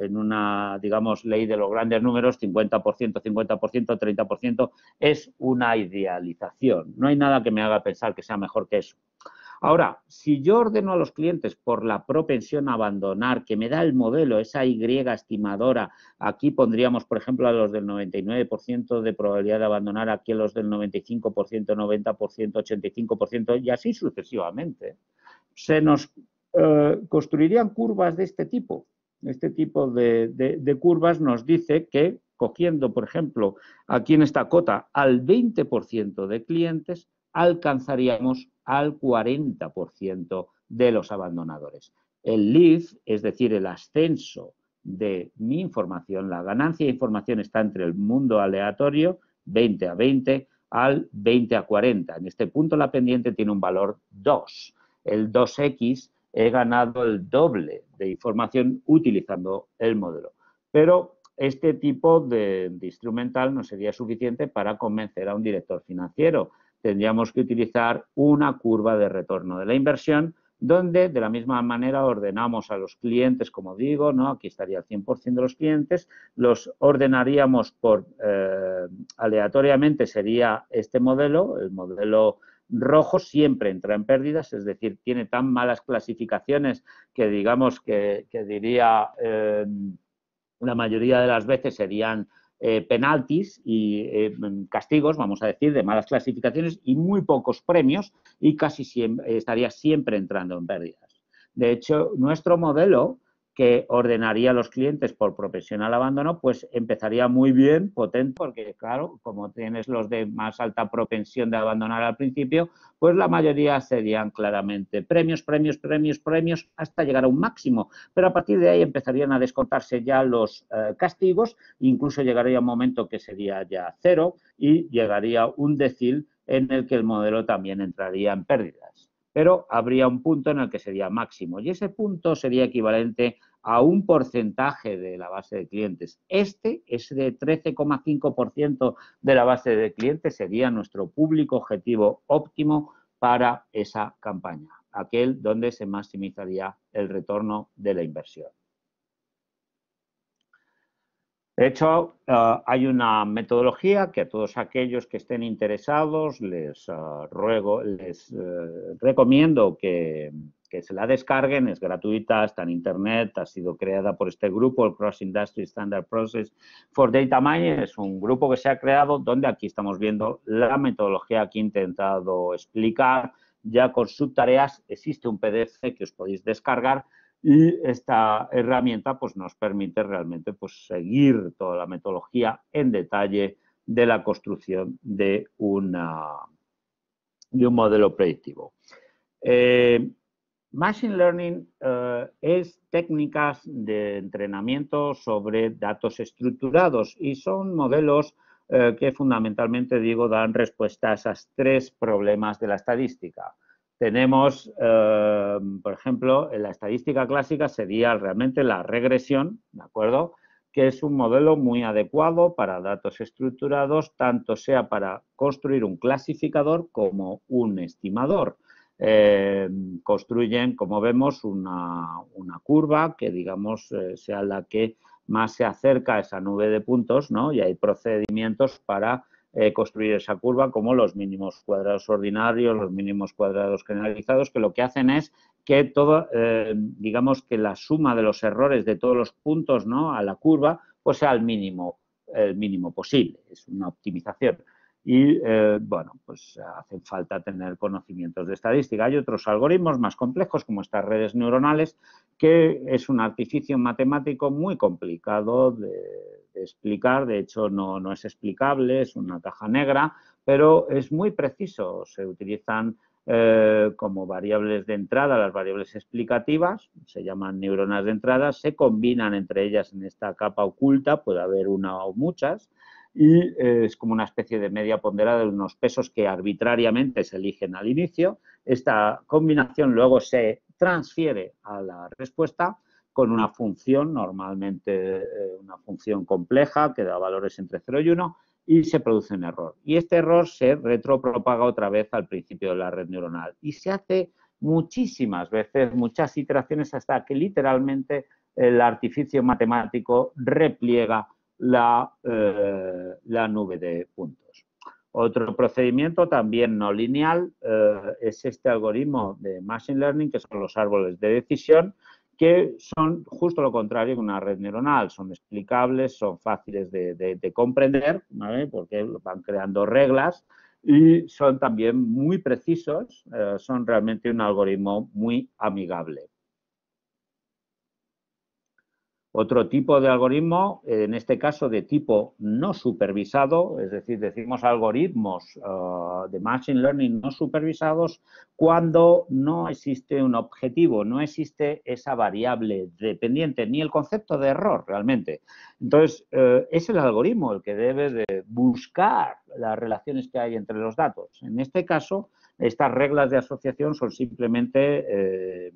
en una, digamos, ley de los grandes números, 50%, 50%, 30% es una idealización. No hay nada que me haga pensar que sea mejor que eso. Ahora, si yo ordeno a los clientes por la propensión a abandonar, que me da el modelo, esa Y estimadora, aquí pondríamos, por ejemplo, a los del 99% de probabilidad de abandonar, aquí a los del 95%, 90%, 85% y así sucesivamente, se nos construirían curvas de este tipo. Este tipo de curvas nos dice que, cogiendo, por ejemplo, aquí en esta cota, al 20% de clientes, alcanzaríamos al 40% de los abandonadores. El lift, es decir, el ascenso de mi información, la ganancia de información está entre el mundo aleatorio, 20 a 20, al 20 a 40. En este punto la pendiente tiene un valor 2. El 2X he ganado el doble de información utilizando el modelo. Pero este tipo de instrumental no sería suficiente para convencer a un director financiero. tendríamos que utilizar una curva de retorno de la inversión, donde de la misma manera ordenamos a los clientes, como digo, ¿no? Aquí estaría el 100% de los clientes, los ordenaríamos por aleatoriamente, sería este modelo, el modelo rojo siempre entra en pérdidas, es decir, tiene tan malas clasificaciones que digamos que diría la mayoría de las veces serían penaltis y castigos, vamos a decir, de malas clasificaciones y muy pocos premios y casi siempre, estaría siempre entrando en pérdidas. De hecho, nuestro modelo que ordenaría a los clientes por profesional abandono, pues empezaría muy bien, potente, porque claro, como tienes los de más alta propensión de abandonar al principio, pues la mayoría serían claramente premios, premios, premios, premios, hasta llegar a un máximo. Pero a partir de ahí empezarían a descontarse ya los castigos, incluso llegaría un momento que sería ya cero y llegaría un decil en el que el modelo también entraría en pérdidas. Pero habría un punto en el que sería máximo y ese punto sería equivalente a un porcentaje de la base de clientes. Este es de 13,5% de la base de clientes, sería nuestro público objetivo óptimo para esa campaña, aquel donde se maximizaría el retorno de la inversión. De hecho, hay una metodología que a todos aquellos que estén interesados les recomiendo que se la descarguen, es gratuita, está en internet, ha sido creada por este grupo, el Cross-Industry Standard Process for Data Mining, es un grupo que se ha creado donde aquí estamos viendo la metodología que he intentado explicar, ya con subtareas existe un PDF que os podéis descargar. Y esta herramienta pues, nos permite realmente pues, seguir toda la metodología en detalle de la construcción de, un modelo predictivo. Machine Learning es técnicas de entrenamiento sobre datos estructurados y son modelos que fundamentalmente digo dan respuesta a esos tres problemas de la estadística. Tenemos, por ejemplo, en la estadística clásica sería realmente la regresión, ¿de acuerdo? Que es un modelo muy adecuado para datos estructurados, tanto sea para construir un clasificador como un estimador. Construyen, como vemos, una curva que, digamos, sea la que más se acerca a esa nube de puntos, ¿no? Y hay procedimientos para construir esa curva como los mínimos cuadrados ordinarios, los mínimos cuadrados generalizados, que lo que hacen es que todo, digamos que la suma de los errores de todos los puntos, ¿no? a la curva, pues sea el mínimo posible, es una optimización. Y, bueno, pues hace falta tener conocimientos de estadística. Hay otros algoritmos más complejos, como estas redes neuronales, que es un artificio matemático muy complicado de explicar. De hecho, no es explicable, es una caja negra, pero es muy preciso. Se utilizan como variables de entrada, las variables explicativas, se llaman neuronas de entrada, se combinan entre ellas en esta capa oculta, puede haber una o muchas, y es como una especie de media ponderada de unos pesos que arbitrariamente se eligen al inicio. Esta combinación luego se transfiere a la respuesta con una función, normalmente una función compleja que da valores entre 0 y 1 y se produce un error. Y este error se retropropaga otra vez al principio de la red neuronal y se hace muchísimas veces, muchas iteraciones hasta que literalmente el artificio matemático repliega la nube de puntos. Otro procedimiento también no lineal es este algoritmo de Machine Learning, que son los árboles de decisión, que son justo lo contrario que una red neuronal, son explicables, son fáciles de comprender, ¿vale? Porque van creando reglas y son también muy precisos, son realmente un algoritmo muy amigable. Otro tipo de algoritmo, en este caso de tipo no supervisado, es decir, decimos algoritmos de Machine Learning no supervisados cuando no existe un objetivo, no existe esa variable dependiente, ni el concepto de error realmente. Entonces, es el algoritmo el que debe de buscar las relaciones que hay entre los datos. En este caso, estas reglas de asociación son simplemente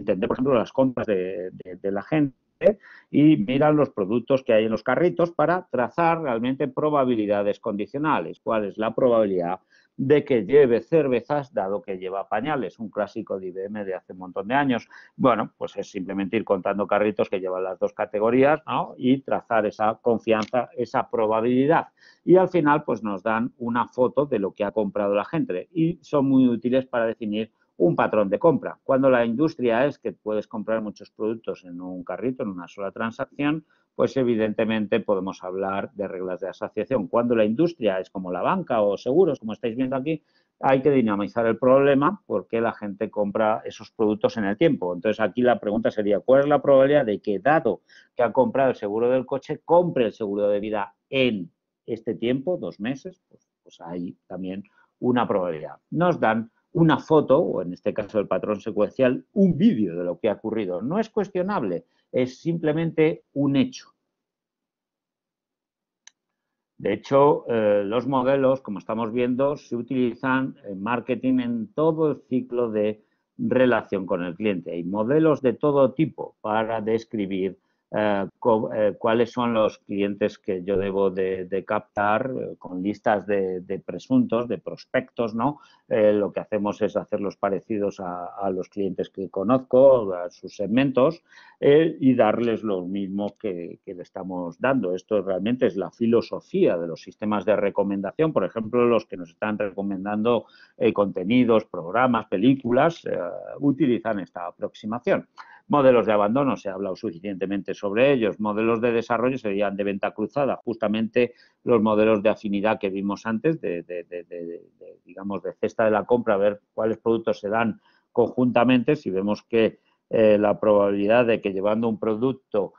entender, por ejemplo, las compras de la gente, y miran los productos que hay en los carritos para trazar realmente probabilidades condicionales. ¿Cuál es la probabilidad de que lleve cervezas dado que lleva pañales? Un clásico de IBM de hace un montón de años. Bueno, pues es simplemente ir contando carritos que llevan las dos categorías, ¿no?, y trazar esa confianza, esa probabilidad. Y al final pues nos dan una foto de lo que ha comprado la gente y son muy útiles para definir un patrón de compra. Cuando la industria es que puedes comprar muchos productos en un carrito, en una sola transacción, pues evidentemente podemos hablar de reglas de asociación. Cuando la industria es como la banca o seguros, como estáis viendo aquí, hay que dinamizar el problema porque la gente compra esos productos en el tiempo. Entonces, aquí la pregunta sería, ¿cuál es la probabilidad de que, dado que ha comprado el seguro del coche, compre el seguro de vida en este tiempo, 2 meses? Pues hay también una probabilidad. Nos dan una foto, o en este caso el patrón secuencial, un vídeo de lo que ha ocurrido. No es cuestionable, es simplemente un hecho. De hecho, los modelos, como estamos viendo, se utilizan en marketing en todo el ciclo de relación con el cliente. Hay modelos de todo tipo para describir cuáles son los clientes que yo debo de captar con listas de presuntos, de prospectos, ¿no? Lo que hacemos es hacerlos parecidos a los clientes que conozco, a sus segmentos, y darles lo mismo que le estamos dando. Esto realmente es la filosofía de los sistemas de recomendación, por ejemplo, los que nos están recomendando contenidos, programas, películas, utilizan esta aproximación. Modelos de abandono, se ha hablado suficientemente sobre ellos. Modelos de desarrollo serían de venta cruzada, justamente los modelos de afinidad que vimos antes, digamos, de cesta de la compra, a ver cuáles productos se dan conjuntamente. Si vemos que la probabilidad de que llevando un producto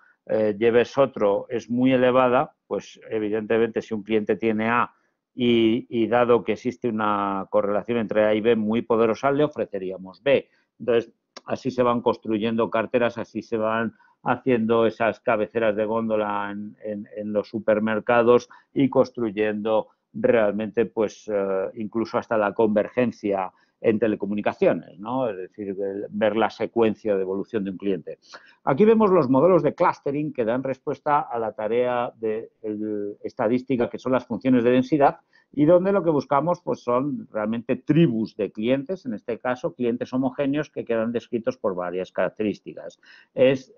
lleves otro es muy elevada, pues evidentemente si un cliente tiene A y dado que existe una correlación entre A y B muy poderosa, le ofreceríamos B. Entonces, así se van construyendo carteras, así se van haciendo esas cabeceras de góndola en los supermercados y construyendo realmente, pues, incluso hasta la convergencia en telecomunicaciones, ¿no? Es decir, ver la secuencia de evolución de un cliente. Aquí vemos los modelos de clustering que dan respuesta a la tarea de estadística, que son las funciones de densidad, y donde lo que buscamos pues son realmente tribus de clientes, en este caso clientes homogéneos que quedan descritos por varias características. Es,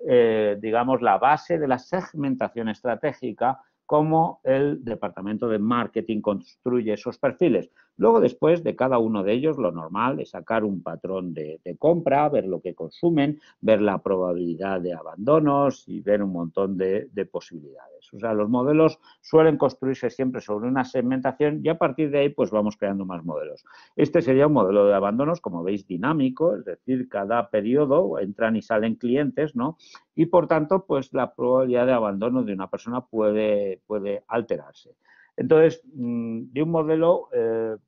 digamos, la base de la segmentación estratégica, cómo el departamento de marketing construye esos perfiles. Luego, después de cada uno de ellos, lo normal es sacar un patrón de compra, ver lo que consumen, ver la probabilidad de abandonos y ver un montón de posibilidades. O sea, los modelos suelen construirse siempre sobre una segmentación y a partir de ahí pues vamos creando más modelos. Este sería un modelo de abandonos, como veis, dinámico, es decir, cada periodo entran y salen clientes, ¿no? Y por tanto, pues la probabilidad de abandono de una persona puede alterarse. Entonces, de un modelo,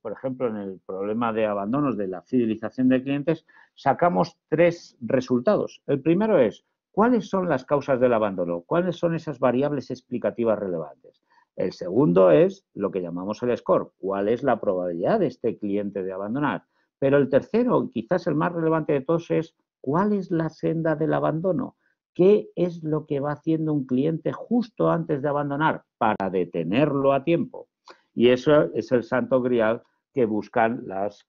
por ejemplo, en el problema de abandonos de la fidelización de clientes, sacamos 3 resultados. El primero es, ¿cuáles son las causas del abandono? ¿Cuáles son esas variables explicativas relevantes? El segundo es lo que llamamos el score. ¿Cuál es la probabilidad de este cliente de abandonar? Pero el tercero, quizás el más relevante de todos, es ¿cuál es la senda del abandono? ¿Qué es lo que va haciendo un cliente justo antes de abandonar para detenerlo a tiempo? Y eso es el santo grial que buscan las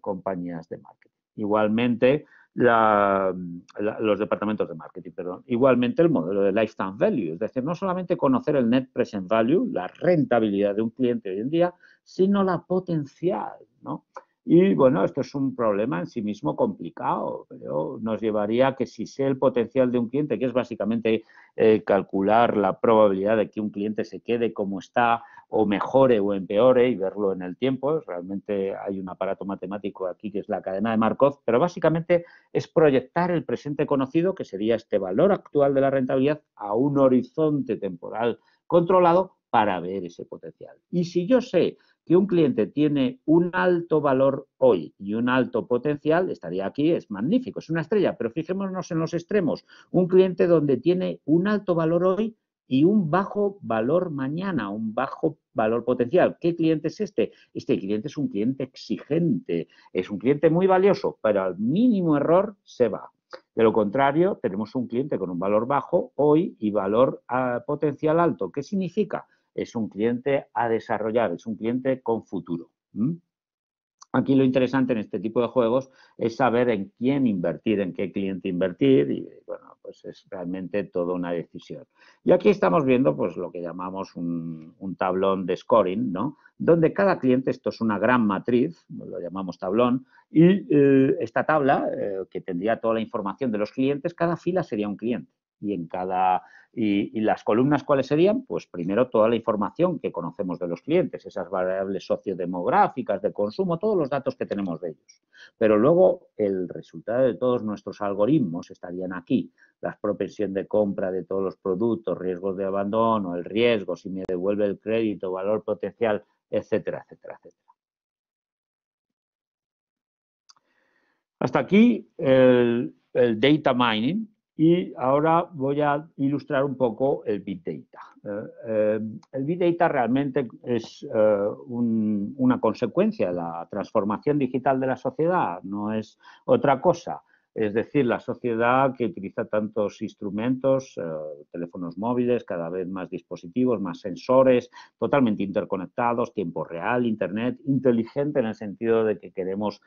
compañías de marketing. Igualmente, los departamentos de marketing, perdón. Igualmente, el modelo de lifetime value. Es decir, no solamente conocer el net present value, la rentabilidad de un cliente hoy en día, sino la potencial, ¿no? Y, bueno, esto es un problema en sí mismo complicado, pero nos llevaría a que si sé el potencial de un cliente, que es básicamente calcular la probabilidad de que un cliente se quede como está o mejore o empeore y verlo en el tiempo. Realmente hay un aparato matemático aquí que es la cadena de Markov, pero básicamente es proyectar el presente conocido, que sería este valor actual de la rentabilidad, a un horizonte temporal controlado para ver ese potencial. Y si yo sé que un cliente tiene un alto valor hoy y un alto potencial, estaría aquí, es magnífico, es una estrella, pero fijémonos en los extremos. Un cliente donde tiene un alto valor hoy y un bajo valor mañana, un bajo valor potencial. ¿Qué cliente es este? Este cliente es un cliente exigente, es un cliente muy valioso, pero al mínimo error se va. De lo contrario, tenemos un cliente con un valor bajo hoy y valor potencial alto. ¿Qué significa? Es un cliente a desarrollar, es un cliente con futuro. ¿Mm? Aquí lo interesante en este tipo de juegos es saber en quién invertir, en qué cliente invertir y, bueno, pues es realmente toda una decisión. Y aquí estamos viendo pues lo que llamamos un tablón de scoring, ¿no? Donde cada cliente, esto es una gran matriz, lo llamamos tablón, y esta tabla que tendría toda la información de los clientes, cada fila sería un cliente. Y las columnas, ¿cuáles serían? Pues primero toda la información que conocemos de los clientes, esas variables sociodemográficas, de consumo, todos los datos que tenemos de ellos. Pero luego el resultado de todos nuestros algoritmos estarían aquí. La propensión de compra de todos los productos, riesgos de abandono, el riesgo, si me devuelve el crédito, valor potencial, etcétera, etcétera, etcétera. Hasta aquí el data mining. Y ahora voy a ilustrar un poco el Big Data. El Big Data realmente es una consecuencia de la transformación digital de la sociedad, no es otra cosa. Es decir, la sociedad que utiliza tantos instrumentos, teléfonos móviles, cada vez más dispositivos, más sensores, totalmente interconectados, tiempo real, internet, inteligente en el sentido de que queremos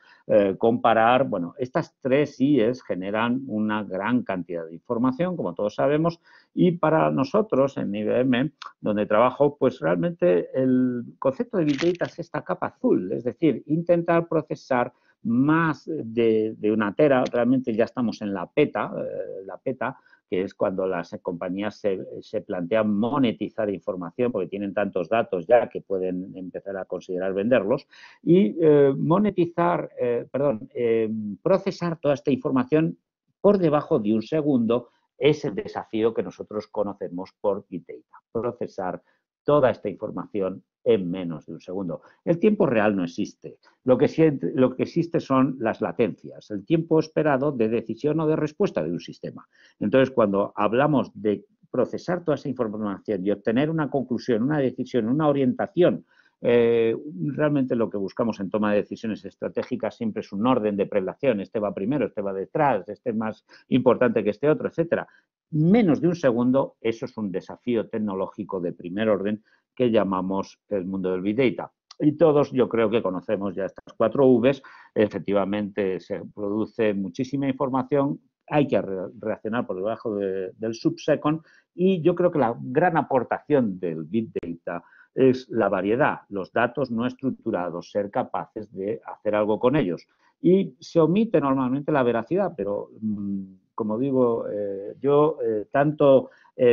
comparar. Bueno, estas tres I's generan una gran cantidad de información, como todos sabemos, y para nosotros en IBM, donde trabajo, pues realmente el concepto de Big Data es esta capa azul, es decir, intentar procesar más de una tera, realmente ya estamos en la peta, que es cuando las compañías se plantean monetizar información porque tienen tantos datos ya que pueden empezar a considerar venderlos y procesar toda esta información por debajo de un segundo es el desafío que nosotros conocemos por Big Data, procesar toda esta información en menos de un segundo. El tiempo real no existe. Lo que existe son las latencias, el tiempo esperado de decisión o de respuesta de un sistema. Entonces, cuando hablamos de procesar toda esa información y obtener una conclusión, una decisión, una orientación, realmente lo que buscamos en toma de decisiones estratégicas siempre es un orden de prelación. Este va primero, este va detrás, este es más importante que este otro, etcétera. Menos de un segundo, eso es un desafío tecnológico de primer orden que llamamos el mundo del Big Data. Y todos yo creo que conocemos ya estas 4 V's. Efectivamente se produce muchísima información, hay que reaccionar por debajo del subsecond y yo creo que la gran aportación del Big Data es la variedad, los datos no estructurados, ser capaces de hacer algo con ellos. Y se omite normalmente la veracidad, pero como digo,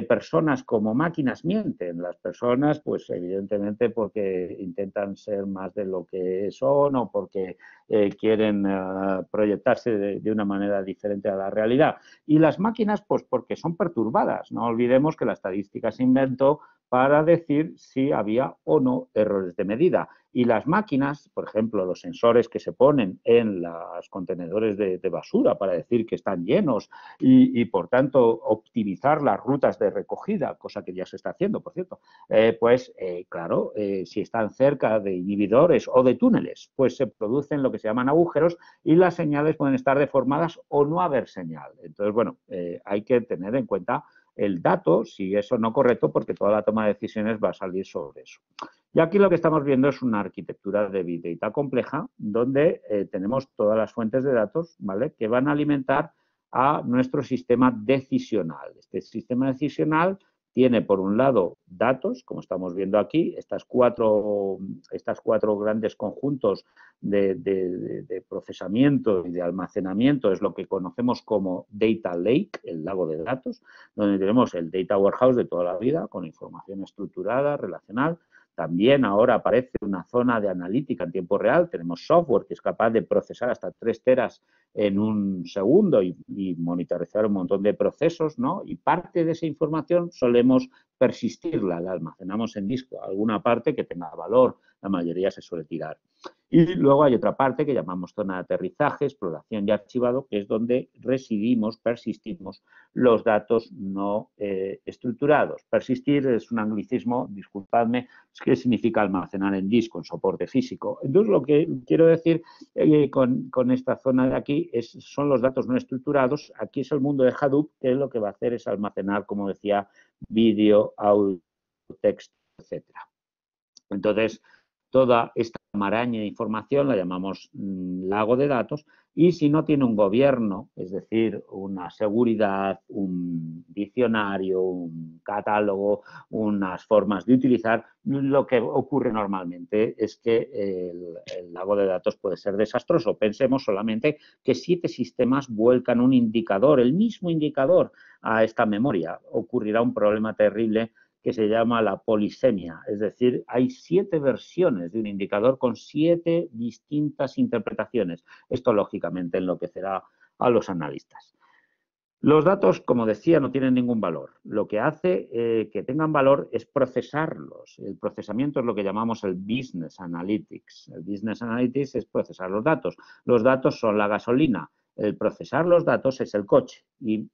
personas como máquinas mienten. Las personas, pues evidentemente porque intentan ser más de lo que son o porque quieren proyectarse de una manera diferente a la realidad. Y las máquinas, pues porque son perturbadas. No olvidemos que la estadística se inventó para decir si había o no errores de medida. Y las máquinas, por ejemplo, los sensores que se ponen en los contenedores de basura para decir que están llenos y por tanto, optimizar las rutas de recogida, cosa que ya se está haciendo, por cierto, si están cerca de inhibidores o de túneles, pues se producen lo que se llaman agujeros y las señales pueden estar deformadas o no haber señal. Entonces, bueno, hay que tener en cuenta el dato, si eso no correcto, porque toda la toma de decisiones va a salir sobre eso. Y aquí lo que estamos viendo es una arquitectura de Big Data compleja, donde tenemos todas las fuentes de datos, ¿vale?, que van a alimentar a nuestro sistema decisional. Este sistema decisional tiene, por un lado, datos, como estamos viendo aquí, estas cuatro grandes conjuntos de procesamiento y de almacenamiento, es lo que conocemos como Data Lake, el lago de datos, donde tenemos el Data Warehouse de toda la vida, con información estructurada, relacional. También ahora aparece una zona de analítica en tiempo real. Tenemos software que es capaz de procesar hasta 3 teras en un segundo y monitorizar un montón de procesos, ¿no? Y parte de esa información solemos persistirla, la almacenamos en disco, alguna parte que tenga valor la mayoría se suele tirar. Y luego hay otra parte que llamamos zona de aterrizaje, exploración y archivado, que es donde residimos, persistimos los datos no estructurados. Persistir es un anglicismo, disculpadme, que significa almacenar en disco, en soporte físico. Entonces, lo que quiero decir con esta zona de aquí son los datos no estructurados. Aquí es el mundo de Hadoop, que lo que va a hacer es almacenar, como decía, vídeo, audio, texto, etcétera. Entonces, toda esta maraña de información la llamamos lago de datos, y si no tiene un gobierno, es decir, una seguridad, un diccionario, un catálogo, unas formas de utilizar, lo que ocurre normalmente es que el lago de datos puede ser desastroso. Pensemos solamente que 7 sistemas vuelcan un indicador, el mismo indicador, a esta memoria. Ocurrirá un problema terrible que se llama la polisemia, es decir, hay 7 versiones de un indicador con 7 distintas interpretaciones. Esto, lógicamente, enloquecerá a los analistas. Los datos, como decía, no tienen ningún valor. Lo que hace que tengan valor es procesarlos. El procesamiento es lo que llamamos el business analytics. El business analytics es procesar los datos. Los datos son la gasolina. El procesar los datos es el coche. Y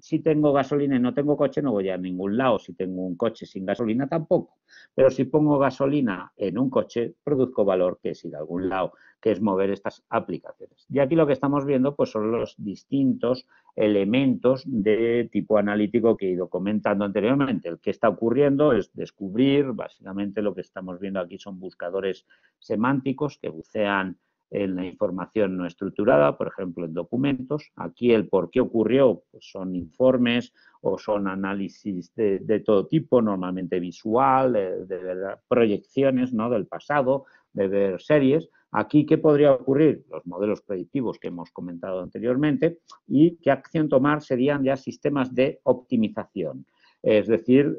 si tengo gasolina y no tengo coche, no voy a ningún lado. Si tengo un coche sin gasolina, tampoco. Pero si pongo gasolina en un coche, produzco valor, que es ir a algún lado, que es mover estas aplicaciones. Y aquí lo que estamos viendo pues, son los distintos elementos de tipo analítico que he ido comentando anteriormente. El que está ocurriendo es descubrir, básicamente lo que estamos viendo aquí son buscadores semánticos que bucean en la información no estructurada, por ejemplo, en documentos. Aquí el por qué ocurrió, pues son informes o son análisis de todo tipo, normalmente visual, de ver proyecciones, ¿no?, del pasado, de ver series. Aquí, ¿qué podría ocurrir? Los modelos predictivos que hemos comentado anteriormente, y qué acción tomar serían ya sistemas de optimización. Es decir,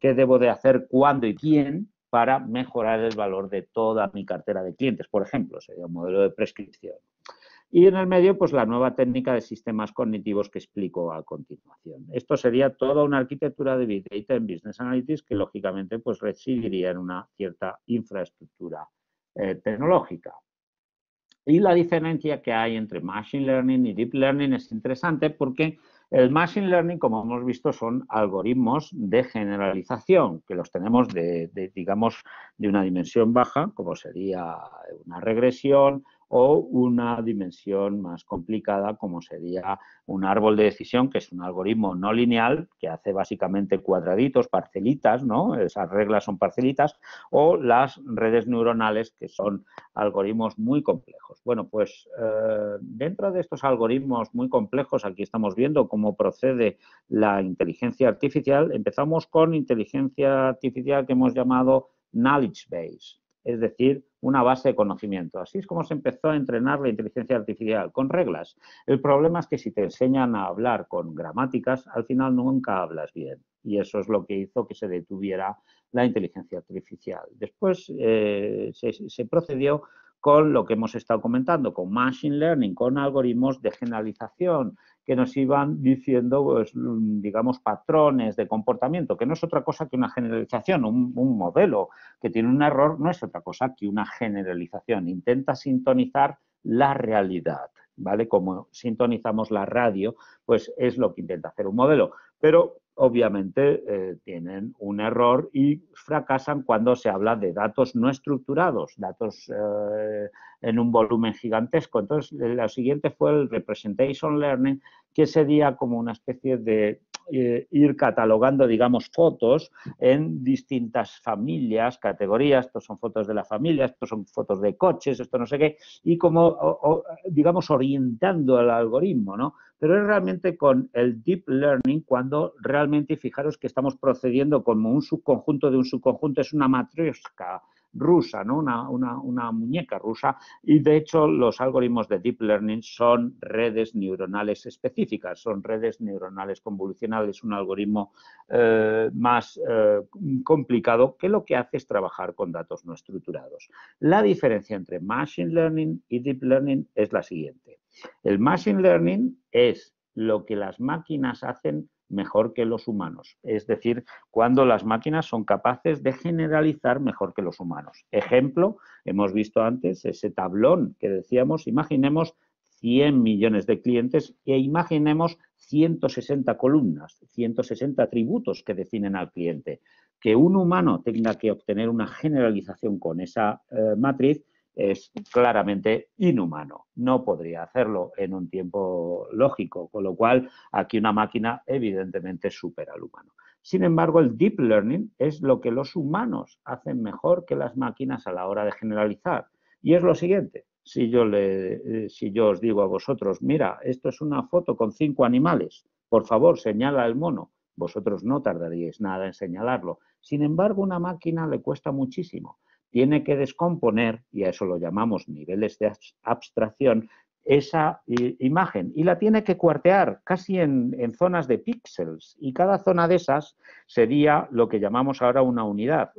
qué debo de hacer, cuándo y quién, para mejorar el valor de toda mi cartera de clientes, por ejemplo, sería un modelo de prescripción. Y en el medio, pues la nueva técnica de sistemas cognitivos que explico a continuación. Esto sería toda una arquitectura de Big Data en Business Analytics que, lógicamente, pues residiría en una cierta infraestructura tecnológica. Y la diferencia que hay entre Machine Learning y Deep Learning es interesante porque el Machine Learning, como hemos visto, son algoritmos de generalización, que los tenemos digamos, de una dimensión baja, como sería una regresión, o una dimensión más complicada, como sería un árbol de decisión, que es un algoritmo no lineal, que hace básicamente cuadraditos, parcelitas, ¿no? Esas reglas son parcelitas, o las redes neuronales, que son algoritmos muy complejos. Bueno, pues dentro de estos algoritmos muy complejos, aquí estamos viendo cómo procede la inteligencia artificial. Empezamos con inteligencia artificial que hemos llamado knowledge base, es decir, una base de conocimiento. Así es como se empezó a entrenar la inteligencia artificial, con reglas. El problema es que si te enseñan a hablar con gramáticas, al final nunca hablas bien. Y eso es lo que hizo que se detuviera la inteligencia artificial. Después se procedió con lo que hemos estado comentando, con Machine Learning, con algoritmos de generalización, que nos iban diciendo, pues, digamos, patrones de comportamiento, que no es otra cosa que una generalización. Un modelo que tiene un error no es otra cosa que una generalización. Intenta sintonizar la realidad, ¿vale? Como sintonizamos la radio, pues es lo que intenta hacer un modelo. Pero, obviamente, tienen un error y fracasan cuando se habla de datos no estructurados, datos en un volumen gigantesco. Entonces, lo siguiente fue el Representation Learning, que sería como una especie de ir catalogando, digamos, fotos en distintas familias, categorías. Estos son fotos de la familia, estos son fotos de coches, esto no sé qué, y como, digamos, orientando al algoritmo, ¿no? Pero es realmente con el Deep Learning cuando realmente, fijaros que estamos procediendo como un subconjunto de un subconjunto, es una matriosca rusa, ¿no? Una muñeca rusa, y de hecho los algoritmos de Deep Learning son redes neuronales específicas, son redes neuronales convolucionales, un algoritmo más complicado que lo que hace es trabajar con datos no estructurados. La diferencia entre Machine Learning y Deep Learning es la siguiente. El Machine Learning es lo que las máquinas hacen mejor que los humanos. Es decir, cuando las máquinas son capaces de generalizar mejor que los humanos. Ejemplo, hemos visto antes ese tablón que decíamos, imaginemos 100 millones de clientes e imaginemos 160 columnas, 160 atributos que definen al cliente. Que un humano tenga que obtener una generalización con esa matriz es claramente inhumano. No podría hacerlo en un tiempo lógico, con lo cual aquí una máquina evidentemente supera al humano. Sin embargo, el deep learning es lo que los humanos hacen mejor que las máquinas a la hora de generalizar. Y es lo siguiente. Si yo os digo a vosotros, mira, esto es una foto con 5 animales, por favor, señala el mono, vosotros no tardaríais nada en señalarlo. Sin embargo, a una máquina le cuesta muchísimo. Tiene que descomponer, y a eso lo llamamos niveles de abstracción, esa imagen. Y la tiene que cuartear casi en zonas de píxeles. Y cada zona de esas sería lo que llamamos ahora una unidad,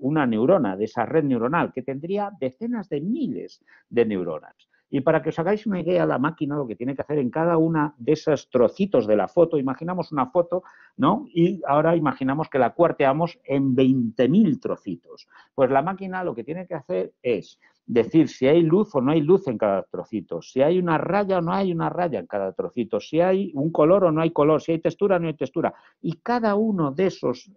una neurona de esa red neuronal, que tendría decenas de miles de neuronas. Y para que os hagáis una idea, la máquina lo que tiene que hacer en cada una de esos trocitos de la foto, imaginamos una foto, ¿no? Y ahora imaginamos que la cuarteamos en 20.000 trocitos. Pues la máquina lo que tiene que hacer es decir si hay luz o no hay luz en cada trocito, si hay una raya o no hay una raya en cada trocito, si hay un color o no hay color, si hay textura o no hay textura. Y cada uno de esos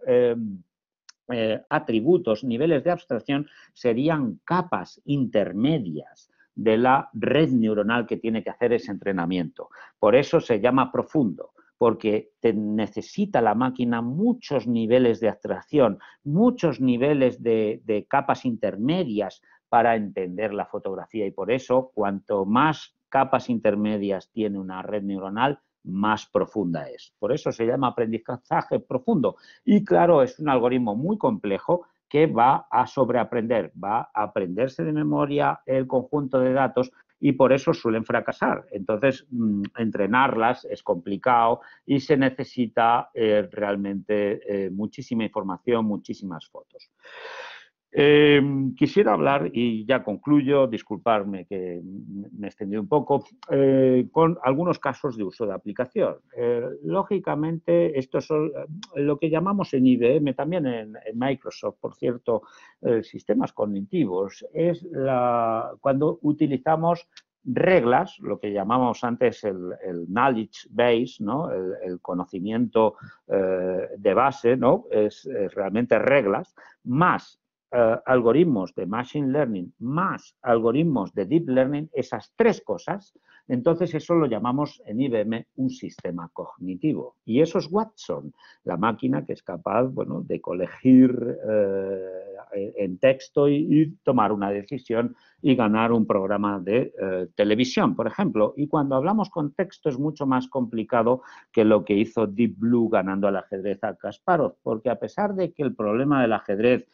atributos, niveles de abstracción, serían capas intermedias de la red neuronal que tiene que hacer ese entrenamiento. Por eso se llama profundo, porque necesita la máquina muchos niveles de abstracción, muchos niveles de capas intermedias para entender la fotografía, y por eso cuanto más capas intermedias tiene una red neuronal, más profunda es. Por eso se llama aprendizaje profundo. Y claro, es un algoritmo muy complejo que va a sobreaprender, va a aprenderse de memoria el conjunto de datos y por eso suelen fracasar. Entonces, entrenarlas es complicado y se necesita realmente muchísima información, muchísimas fotos. Quisiera hablar, y ya concluyo, disculparme que me extendí un poco, con algunos casos de uso de aplicación. Lógicamente, estos son lo que llamamos en IBM, también en Microsoft, por cierto, sistemas cognitivos. Es cuando utilizamos reglas, lo que llamamos antes el knowledge base, ¿no? El conocimiento de base, ¿no? Es realmente reglas, más algoritmos de Machine Learning más algoritmos de Deep Learning, esas tres cosas, entonces eso lo llamamos en IBM un sistema cognitivo. Y eso es Watson, la máquina que es capaz, bueno, de colegir en texto y tomar una decisión y ganar un programa de televisión, por ejemplo. Y cuando hablamos con texto es mucho más complicado que lo que hizo Deep Blue ganando al ajedrez a Kasparov, porque a pesar de que el problema del ajedrez,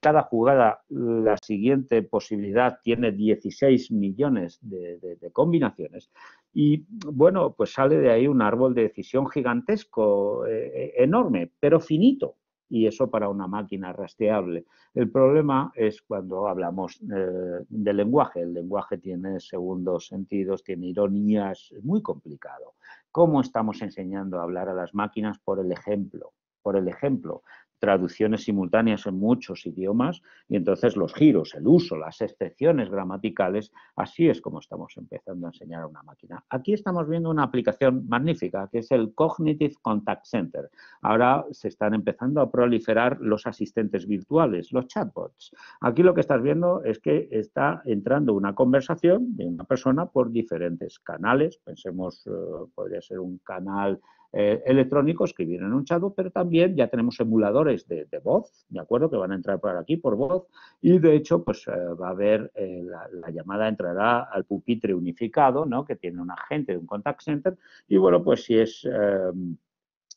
cada jugada, la siguiente posibilidad tiene 16 millones de combinaciones y, bueno, pues sale de ahí un árbol de decisión gigantesco, enorme, pero finito. Y eso para una máquina rastreable. El problema es cuando hablamos de lenguaje. El lenguaje tiene segundos sentidos, tiene ironías, es muy complicado. ¿Cómo estamos enseñando a hablar a las máquinas? Por el ejemplo. Por el ejemplo, traducciones simultáneas en muchos idiomas y entonces los giros, el uso, las excepciones gramaticales, así es como estamos empezando a enseñar a una máquina. Aquí estamos viendo una aplicación magnífica que es el Cognitive Contact Center. Ahora se están empezando a proliferar los asistentes virtuales, los chatbots. Aquí lo que estás viendo es que está entrando una conversación de una persona por diferentes canales. Pensemos, podría ser un canal electrónico, escribir en un chatbot, pero también ya tenemos emuladores de voz, ¿de acuerdo? Que van a entrar por aquí por voz y de hecho pues va a haber, la llamada entrará al pupitre unificado, ¿no? Que tiene un agente de un contact center y bueno, pues si es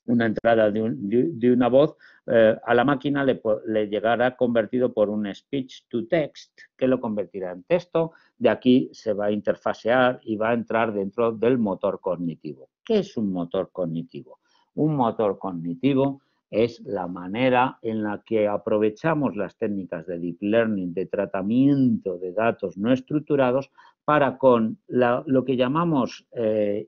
una entrada de una voz, a la máquina le llegará convertido por un speech to text que lo convertirá en texto, de aquí se va a interfacear y va a entrar dentro del motor cognitivo. ¿Qué es un motor cognitivo? Un motor cognitivo es la manera en la que aprovechamos las técnicas de deep learning, de tratamiento de datos no estructurados, para con lo que llamamos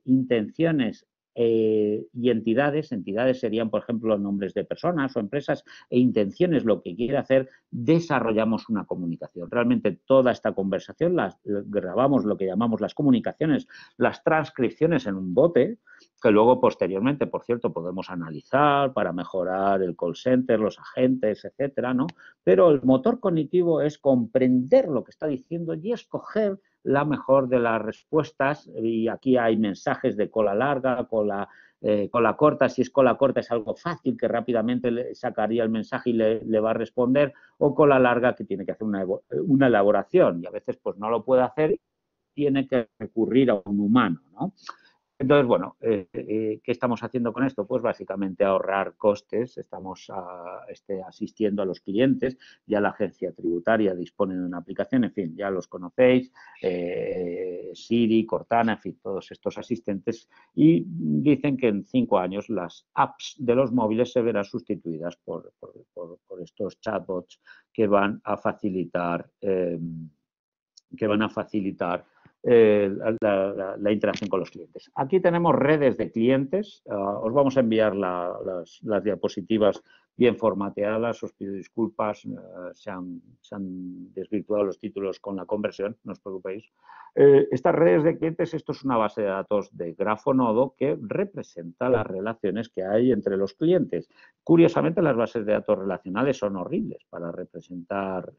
intenciones y entidades serían, por ejemplo, los nombres de personas o empresas, e intenciones, lo que quiere hacer, desarrollamos una comunicación. Realmente toda esta conversación grabamos lo que llamamos las comunicaciones, las transcripciones en un bote, que luego posteriormente, por cierto, podemos analizar para mejorar el call center, los agentes, etcétera, ¿no? Pero el motor cognitivo es comprender lo que está diciendo y escoger la mejor de las respuestas, y aquí hay mensajes de cola larga, cola corta, si es cola corta es algo fácil que rápidamente le sacaría el mensaje y le va a responder, o cola larga que tiene que hacer una elaboración y a veces pues no lo puede hacer, tiene que recurrir a un humano, ¿no? Entonces, bueno, ¿qué estamos haciendo con esto? Pues básicamente ahorrar costes, estamos asistiendo a los clientes, ya la agencia tributaria dispone de una aplicación, en fin, ya los conocéis, Siri, Cortana, en fin, todos estos asistentes, y dicen que en 5 años las apps de los móviles se verán sustituidas por estos chatbots que van a facilitar, la interacción con los clientes. Aquí tenemos redes de clientes. Os vamos a enviar las diapositivas bien formateadas. Os pido disculpas, se han desvirtuado los títulos con la conversión, no os preocupéis. Estas redes de clientes, esto es una base de datos de Grafonodo que representa las relaciones que hay entre los clientes. Curiosamente, las bases de datos relacionales son horribles para representar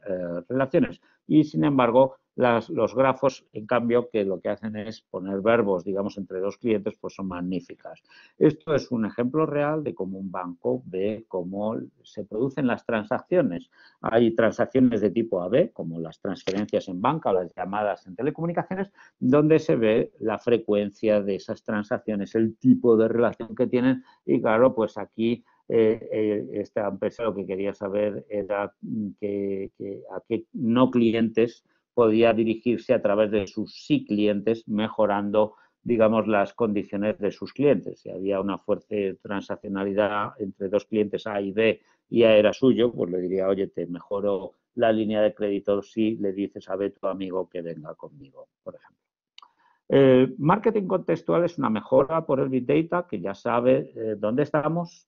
relaciones y, sin embargo, los grafos, en cambio, que lo que hacen es poner verbos, digamos, entre dos clientes, pues son magníficas. Esto es un ejemplo real de cómo un banco ve cómo se producen las transacciones. Hay transacciones de tipo A-B, como las transferencias en banca o las llamadas en telecomunicaciones, donde se ve la frecuencia de esas transacciones, el tipo de relación que tienen y, claro, pues aquí esta empresa lo que quería saber era a qué no clientes podía dirigirse a través de sus sí clientes, mejorando, digamos, las condiciones de sus clientes. Si había una fuerte transaccionalidad entre dos clientes A y B y A era suyo, pues le diría, oye, te mejoro la línea de crédito si le dices a B, tu amigo, que venga conmigo, por ejemplo. Marketing contextual es una mejora por el Big Data que ya sabe dónde estamos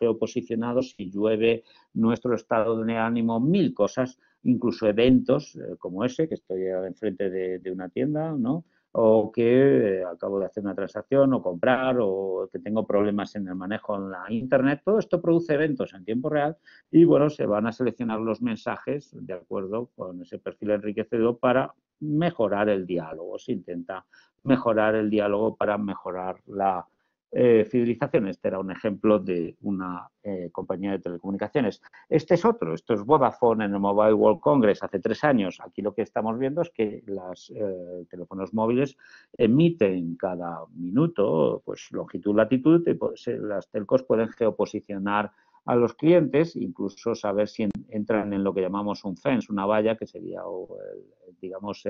geoposicionados, si llueve, nuestro estado de ánimo, mil cosas, incluso eventos como ese, que estoy enfrente de una tienda, ¿no? O que acabo de hacer una transacción o comprar, o que tengo problemas en el manejo en la Internet. Todo esto produce eventos en tiempo real y, bueno, se van a seleccionar los mensajes de acuerdo con ese perfil enriquecido para mejorar el diálogo. Se intenta mejorar el diálogo para mejorar la fidelización. Este era un ejemplo de una compañía de telecomunicaciones. Este es otro, esto es Vodafone en el Mobile World Congress hace 3 años. Aquí lo que estamos viendo es que los teléfonos móviles emiten cada minuto, pues, longitud, latitud, y pues, las telcos pueden geoposicionar a los clientes, incluso saber si entran en lo que llamamos un fence, una valla, que sería, digamos,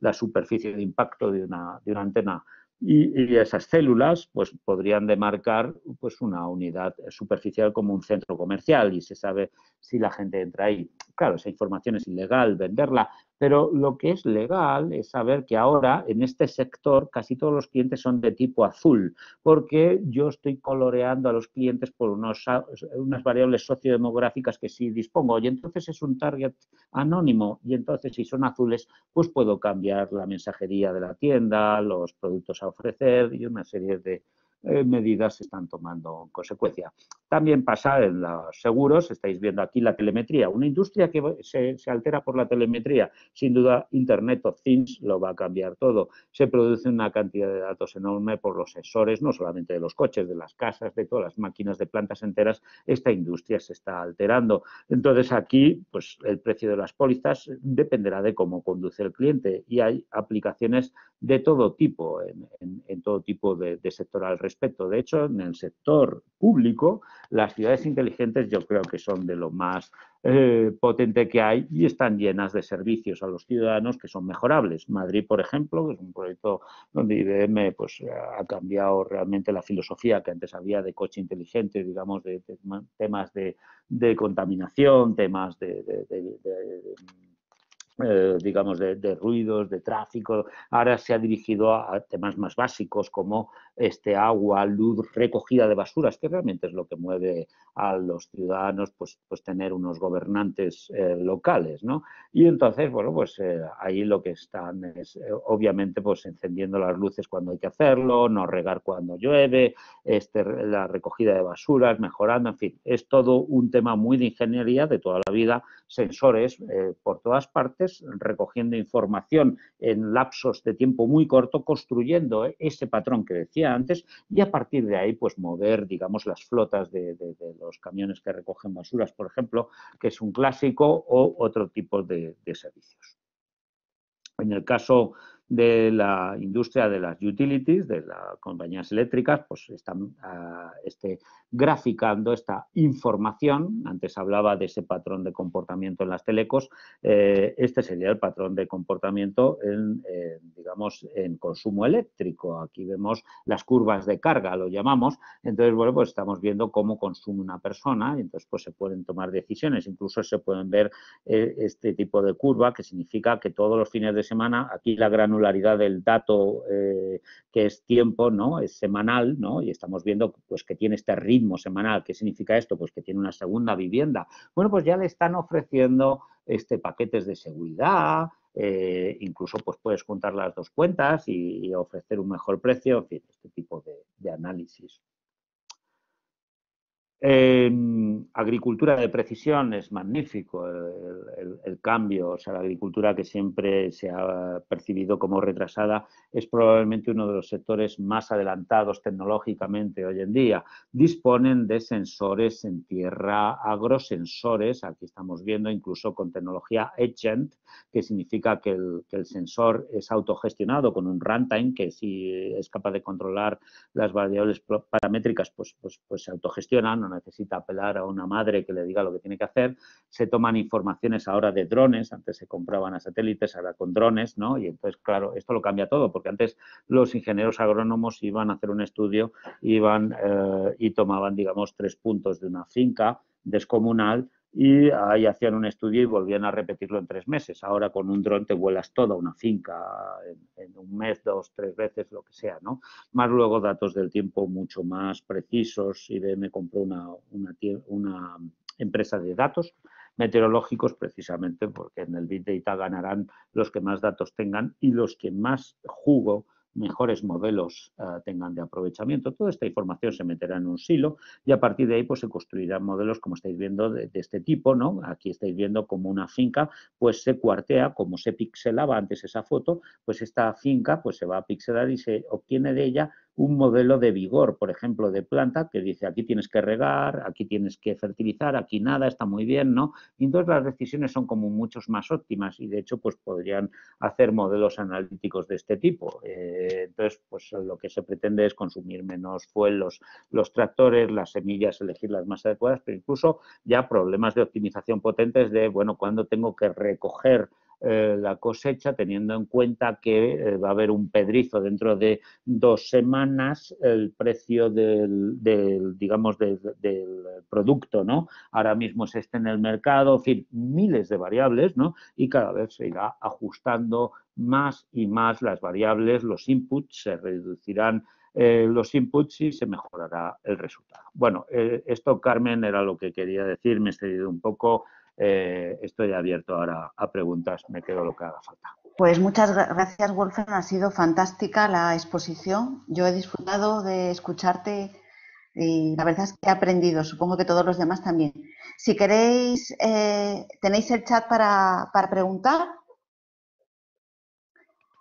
la superficie de impacto de una antena. Y esas células pues podrían demarcar pues una unidad superficial como un centro comercial y se sabe si la gente entra ahí. Claro, esa información es ilegal venderla, pero lo que es legal es saber que ahora en este sector casi todos los clientes son de tipo azul, porque yo estoy coloreando a los clientes por unas variables sociodemográficas que sí dispongo, y entonces es un target anónimo, y entonces si son azules pues puedo cambiar la mensajería de la tienda, los productos a ofrecer y una serie de medidas se están tomando en consecuencia. También pasa en los seguros, estáis viendo aquí la telemetría, una industria que se altera por la telemetría. Sin duda, Internet of Things lo va a cambiar todo. Se produce una cantidad de datos enorme por los sensores, no solamente de los coches, de las casas, de todas las máquinas, de plantas enteras. Esta industria se está alterando. Entonces, aquí pues el precio de las pólizas dependerá de cómo conduce el cliente y hay aplicaciones de todo tipo, en todo tipo de sector al respecto. De hecho, en el sector público, las ciudades inteligentes yo creo que son de lo más potente que hay y están llenas de servicios a los ciudadanos que son mejorables. Madrid, por ejemplo, es un proyecto donde IBM pues, ha cambiado realmente la filosofía que antes había de coche inteligente, digamos, de temas de contaminación, temas de digamos, de ruidos, de tráfico. Ahora se ha dirigido a temas más básicos como agua, luz, recogida de basuras, que realmente es lo que mueve a los ciudadanos, pues tener unos gobernantes locales, ¿no? Y entonces, bueno, pues ahí lo que están es, obviamente, pues encendiendo las luces cuando hay que hacerlo, no regar cuando llueve, la recogida de basuras, mejorando, en fin, es todo un tema muy de ingeniería de toda la vida, sensores por todas partes, recogiendo información en lapsos de tiempo muy corto, construyendo ese patrón que decía antes, y a partir de ahí pues mover, digamos, las flotas de los camiones que recogen basuras, por ejemplo, que es un clásico, o otro tipo de servicios. En el caso de la industria de las utilities, de las compañías eléctricas, pues están graficando esta información. Antes hablaba de ese patrón de comportamiento en las telecos. Este sería el patrón de comportamiento en consumo eléctrico. Aquí vemos las curvas de carga, lo llamamos. Entonces, bueno, pues estamos viendo cómo consume una persona y entonces pues se pueden tomar decisiones. Incluso se pueden ver este tipo de curva, que significa que todos los fines de semana, aquí la gran popularidad del dato que es tiempo, ¿no? Es semanal, ¿no? Y estamos viendo pues que tiene este ritmo semanal. ¿Qué significa esto? Pues que tiene una segunda vivienda. Bueno, pues ya le están ofreciendo paquetes de seguridad, incluso pues puedes juntar las dos cuentas y ofrecer un mejor precio, en fin, este tipo de análisis. Agricultura de precisión, es magnífico el cambio. O sea, la agricultura, que siempre se ha percibido como retrasada, es probablemente uno de los sectores más adelantados tecnológicamente hoy en día. Disponen de sensores en tierra, agrosensores. Aquí estamos viendo incluso con tecnología agent, que significa que el sensor es autogestionado con un runtime, que si es capaz de controlar las variables paramétricas, pues se autogestiona, no necesita apelar a una madre que le diga lo que tiene que hacer. Se toman informaciones ahora de drones. Antes se compraban a satélites, ahora con drones, ¿no? Y entonces, claro, esto lo cambia todo, porque antes los ingenieros agrónomos iban a hacer un estudio, y tomaban, digamos, 3 puntos de una finca descomunal, y ahí hacían un estudio y volvían a repetirlo en 3 meses. Ahora con un dron te vuelas toda una finca en un mes, 2, 3 veces, lo que sea, ¿no? Más luego datos del tiempo mucho más precisos. IBM compró una empresa de datos meteorológicos, precisamente porque en el Big Data ganarán los que más datos tengan y los que más jugo, mejores modelos tengan de aprovechamiento. Toda esta información se meterá en un silo y a partir de ahí pues se construirán modelos, como estáis viendo, de este tipo, ¿no? Aquí estáis viendo como una finca pues se cuartea, como se pixelaba antes esa foto, pues esta finca pues se va a pixelar y se obtiene de ella un modelo de vigor, por ejemplo, de planta, que dice aquí tienes que regar, aquí tienes que fertilizar, aquí nada, está muy bien, ¿no? Y entonces las decisiones son como muchos más óptimas y de hecho pues podrían hacer modelos analíticos de este tipo. Entonces pues lo que se pretende es consumir menos fuel, los tractores, las semillas, elegir las más adecuadas, pero incluso ya problemas de optimización potentes de, bueno, ¿cuándo tengo que recoger la cosecha, teniendo en cuenta que va a haber un pedrizo dentro de 2 semanas? El precio del producto, ¿no? Ahora mismo se está en el mercado, en fin, miles de variables, ¿no? Y cada vez se irá ajustando más y más las variables, los inputs, se reducirán los inputs y se mejorará el resultado. Bueno, esto, Carmen, era lo que quería decir, me he excedido un poco. Estoy abierto ahora a preguntas, me quedo lo que haga falta. Pues muchas gracias, Wolfram, ha sido fantástica la exposición. Yo he disfrutado de escucharte y la verdad es que he aprendido, supongo que todos los demás también. Si queréis, tenéis el chat para preguntar.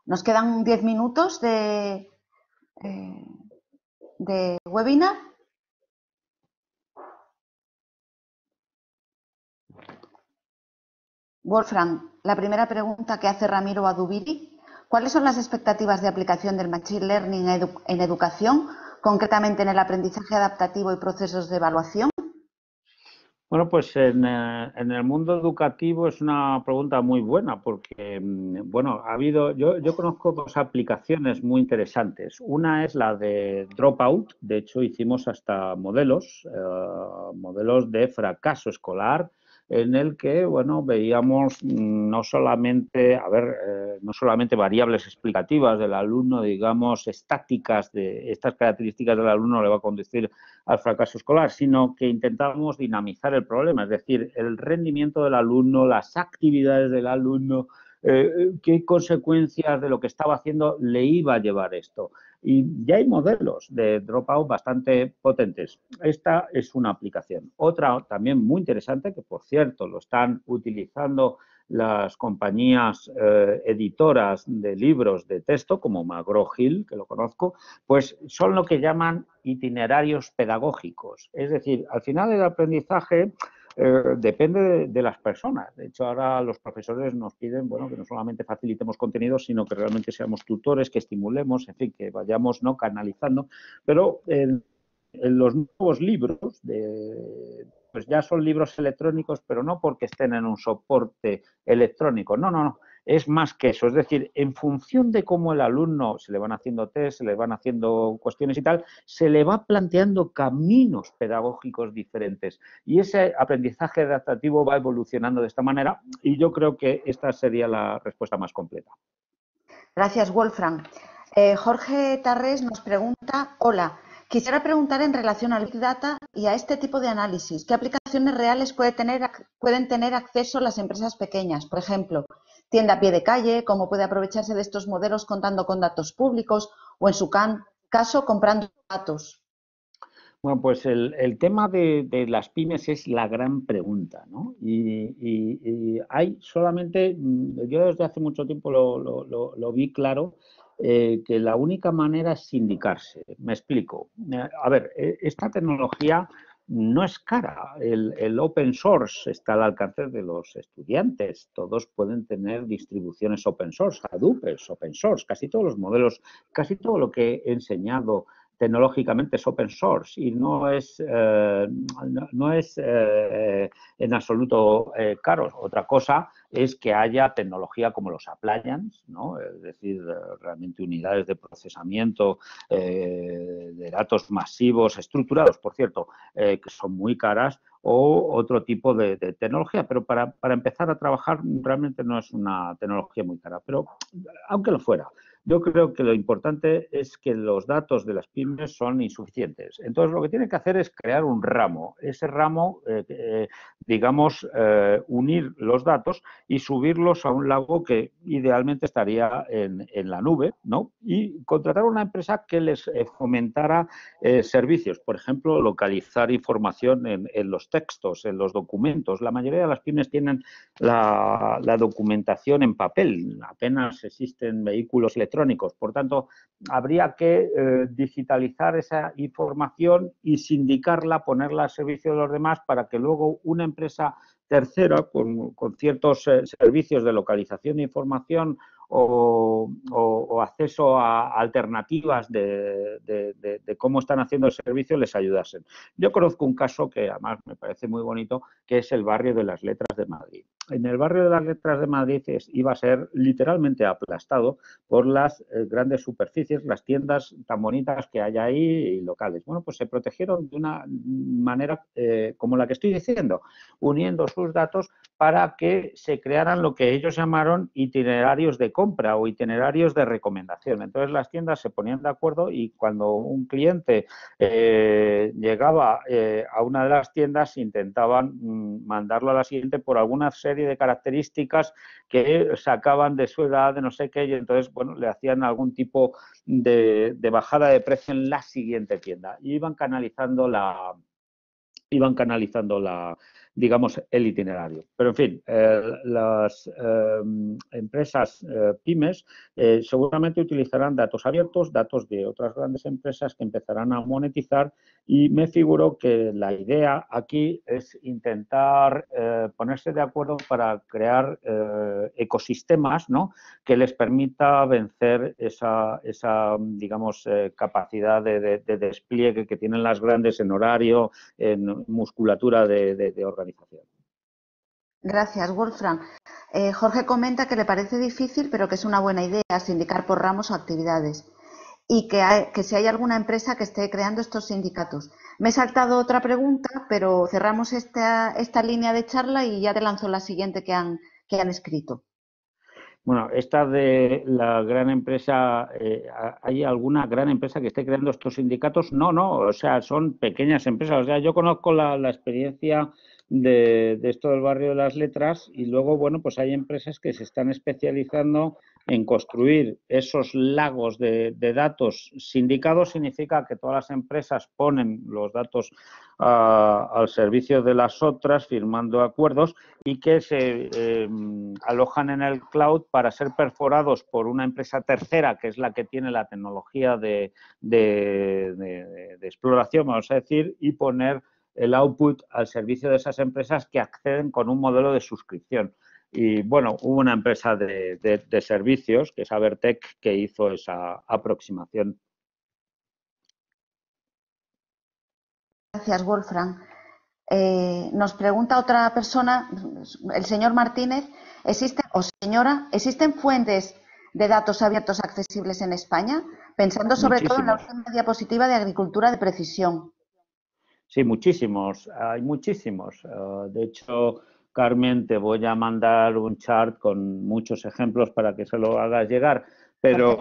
Nos quedan 10 minutos de webinar. Wolfram, la primera pregunta que hace Ramiro Adubiri: ¿cuáles son las expectativas de aplicación del Machine Learning en educación, concretamente en el aprendizaje adaptativo y procesos de evaluación? Bueno, pues en el mundo educativo es una pregunta muy buena porque, bueno, ha habido, yo conozco 2 aplicaciones muy interesantes. Una es la de Dropout, de hecho hicimos hasta modelos de fracaso escolar, en el que, bueno, veíamos no solamente, no solamente variables explicativas del alumno, digamos, estáticas de estas características del alumno le va a conducir al fracaso escolar, sino que intentábamos dinamizar el problema, es decir, el rendimiento del alumno, las actividades del alumno, qué consecuencias de lo que estaba haciendo le iba a llevar esto. Y ya hay modelos de dropout bastante potentes. Esta es una aplicación. Otra también muy interesante, que por cierto lo están utilizando las compañías editoras de libros de texto, como McGraw-Hill, que lo conozco, pues son lo que llaman itinerarios pedagógicos. Es decir, al final del aprendizaje depende de las personas. De hecho, ahora los profesores nos piden, bueno, que no solamente facilitemos contenidos, sino que realmente seamos tutores, que estimulemos, en fin, que vayamos, ¿no?, canalizando. Pero en los nuevos libros pues ya son libros electrónicos, pero no porque estén en un soporte electrónico. No, no, no. Es más que eso. Es decir, en función de cómo el alumno se le van haciendo test, se le van haciendo cuestiones y tal, se le va planteando caminos pedagógicos diferentes. Y ese aprendizaje adaptativo va evolucionando de esta manera, y yo creo que esta sería la respuesta más completa. Gracias, Wolfram. Jorge Tarrés nos pregunta: hola. Quisiera preguntar en relación al Big Data y a este tipo de análisis, ¿qué aplicaciones reales pueden tener acceso las empresas pequeñas? Por ejemplo, tienda a pie de calle, ¿cómo puede aprovecharse de estos modelos contando con datos públicos o, en su caso, comprando datos? Bueno, pues el tema de las pymes es la gran pregunta, ¿no? Y hay solamente, yo desde hace mucho tiempo lo vi claro, que la única manera es sindicarse. Me explico. A ver, esta tecnología no es cara. El open source está al alcance de los estudiantes. Todos pueden tener distribuciones open source. Hadoop es open source. Casi todos los modelos, casi todo lo que he enseñado tecnológicamente es open source y no es en absoluto caro. Otra cosa es que haya tecnología como los appliances, ¿no?, es decir, realmente unidades de procesamiento de datos masivos, estructurados, por cierto, que son muy caras, o otro tipo de tecnología. Pero para empezar a trabajar realmente no es una tecnología muy cara. Pero aunque lo fuera, yo creo que lo importante es que los datos de las pymes son insuficientes. Entonces, lo que tienen que hacer es crear un ramo. Ese ramo, digamos, unir los datos y subirlos a un lago que idealmente estaría en la nube, ¿no? Y contratar una empresa que les fomentara servicios. Por ejemplo, localizar información en los textos, en los documentos. La mayoría de las pymes tienen la documentación en papel. Apenas existen vehículos electrónicos. Por tanto, habría que digitalizar esa información y sindicarla, ponerla al servicio de los demás para que luego una empresa tercera con ciertos servicios de localización de información o acceso a alternativas de cómo están haciendo el servicio les ayudasen. Yo conozco un caso que además me parece muy bonito, que es el Barrio de las Letras de Madrid. En el Barrio de las Letras de Madrid iba a ser literalmente aplastado por las grandes superficies, las tiendas tan bonitas que hay ahí y locales. Bueno, pues se protegieron de una manera como la que estoy diciendo, uniendo sus datos para que se crearan lo que ellos llamaron itinerarios de compra o itinerarios de recomendación. Entonces, las tiendas se ponían de acuerdo y cuando un cliente llegaba a una de las tiendas intentaban mandarlo a la siguiente por alguna serie de características que sacaban de su edad, de no sé qué, y entonces, bueno, le hacían algún tipo de bajada de precio en la siguiente tienda. Y iban canalizando la, digamos, el itinerario. Pero, en fin, las empresas pymes seguramente utilizarán datos abiertos, datos de otras grandes empresas que empezarán a monetizar, y me figuro que la idea aquí es intentar ponerse de acuerdo para crear ecosistemas, ¿no?, que les permita vencer esa digamos, capacidad de despliegue que tienen las grandes en horario, en musculatura de organización. Gracias, Wolfram. Jorge comenta que le parece difícil, pero que es una buena idea sindicar por ramos o actividades. y que si hay alguna empresa que esté creando estos sindicatos. Me he saltado otra pregunta, pero cerramos esta línea de charla y ya te lanzo la siguiente que han escrito. Bueno, esta de la gran empresa, ¿hay alguna gran empresa que esté creando estos sindicatos? No, no, o sea, son pequeñas empresas. O sea, yo conozco la experiencia de esto del Barrio de las Letras y luego, bueno, pues hay empresas que se están especializando en construir esos lagos de datos. Sindicados significa que todas las empresas ponen los datos al servicio de las otras firmando acuerdos y que se alojan en el cloud para ser perforados por una empresa tercera, que es la que tiene la tecnología de exploración, vamos a decir, y poner el output al servicio de esas empresas que acceden con un modelo de suscripción. Y bueno, hubo una empresa de servicios, que es Avertech, que hizo esa aproximación. Gracias, Wolfram. Nos pregunta otra persona, el señor Martínez, ¿existen fuentes de datos abiertos accesibles en España? Pensando sobre todo en la última diapositiva de agricultura de precisión. Sí, muchísimos, hay muchísimos. De hecho, Carmen, te voy a mandar un chart con muchos ejemplos para que se lo hagas llegar, pero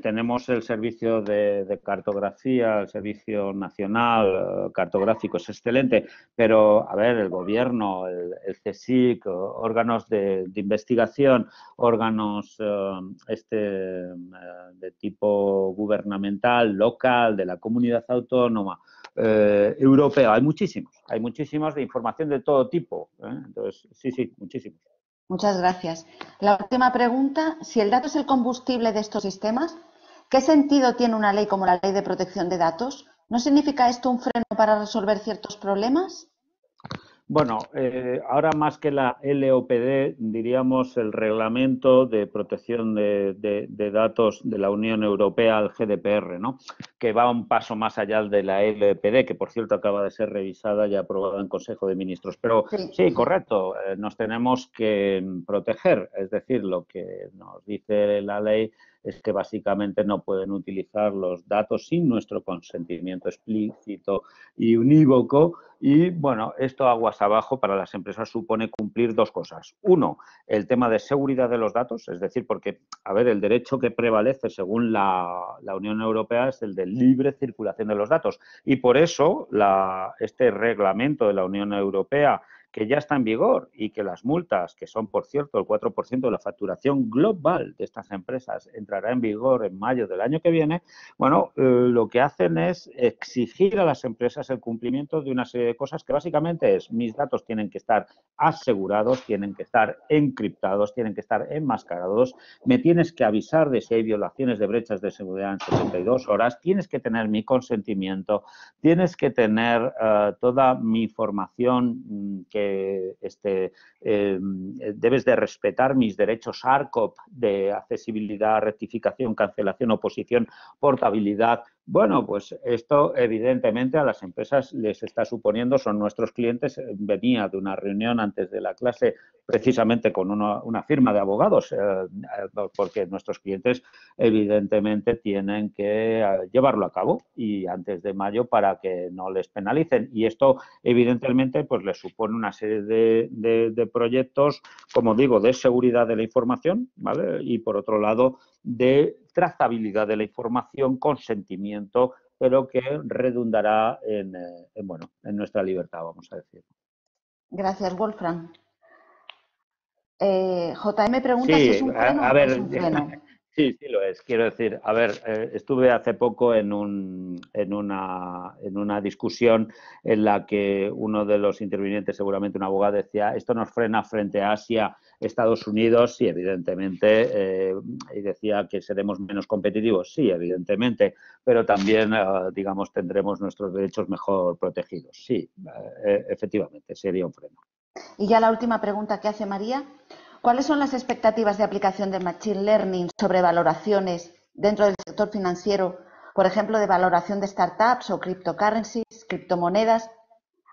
tenemos el servicio de cartografía, el servicio nacional cartográfico, es excelente, pero, a ver, el gobierno, el CSIC, órganos de investigación, órganos de tipo gubernamental, local, de la comunidad autónoma, europeo. Hay muchísimos de información de todo tipo, ¿eh? Entonces, sí, muchísimos. Muchas gracias. La última pregunta, si el dato es el combustible de estos sistemas, ¿qué sentido tiene una ley como la Ley de Protección de Datos? ¿No significa esto un freno para resolver ciertos problemas? Bueno, ahora más que la LOPD, diríamos el Reglamento de Protección de Datos de la Unión Europea, el GDPR, ¿no? Que va un paso más allá de la LOPD, que por cierto acaba de ser revisada y aprobada en Consejo de Ministros. Pero sí, correcto, nos tenemos que proteger, es decir, lo que nos dice la ley es que básicamente no pueden utilizar los datos sin nuestro consentimiento explícito y unívoco. Y, bueno, esto aguas abajo para las empresas supone cumplir dos cosas. Uno, el tema de seguridad de los datos, es decir, porque, a ver, el derecho que prevalece según la Unión Europea es el de libre circulación de los datos. Y por eso este reglamento de la Unión Europea, que ya está en vigor y que las multas, que son, por cierto, el 4% de la facturación global de estas empresas, entrará en vigor en mayo del año que viene, bueno, lo que hacen es exigir a las empresas el cumplimiento de una serie de cosas que básicamente es: mis datos tienen que estar asegurados, tienen que estar encriptados, tienen que estar enmascarados, me tienes que avisar de si hay violaciones de brechas de seguridad en 72 horas, tienes que tener mi consentimiento, tienes que tener toda mi información que debes de respetar mis derechos ARCOP de accesibilidad, rectificación, cancelación, oposición, portabilidad. Bueno, pues esto evidentemente a las empresas les está suponiendo, son nuestros clientes. Venía de una reunión antes de la clase precisamente con una firma de abogados, porque nuestros clientes evidentemente tienen que llevarlo a cabo y antes de mayo para que no les penalicen. Y esto evidentemente pues les supone una serie de proyectos, como digo, de seguridad de la información, ¿vale? Y por otro lado, de trazabilidad de la información, consentimiento, pero que redundará en nuestra libertad, vamos a decir. Gracias, Wolfram. JM pregunta si es un freno o es un freno. Sí, lo es. Quiero decir, a ver, estuve hace poco en una discusión en la que uno de los intervinientes, seguramente un abogado, decía: esto nos frena frente a Asia, Estados Unidos, sí, evidentemente, y decía que seremos menos competitivos, sí, evidentemente, pero también, digamos, tendremos nuestros derechos mejor protegidos, sí, efectivamente, sería un freno. Y ya la última pregunta que hace María. ¿Cuáles son las expectativas de aplicación de Machine Learning sobre valoraciones dentro del sector financiero, por ejemplo, de valoración de startups o cryptocurrencies, criptomonedas?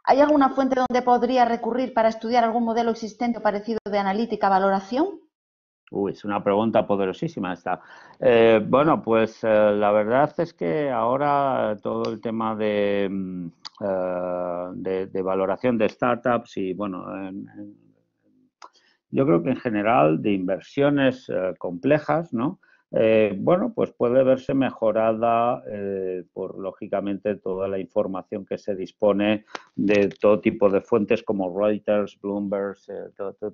¿Hay alguna fuente donde podría recurrir para estudiar algún modelo existente o parecido de analítica-valoración? Uy, es una pregunta poderosísima esta. Bueno, pues la verdad es que ahora todo el tema de valoración de startups y, bueno, yo creo que en general de inversiones complejas, ¿no? Bueno, pues puede verse mejorada por, lógicamente, toda la información que se dispone de todo tipo de fuentes como Reuters, Bloomberg,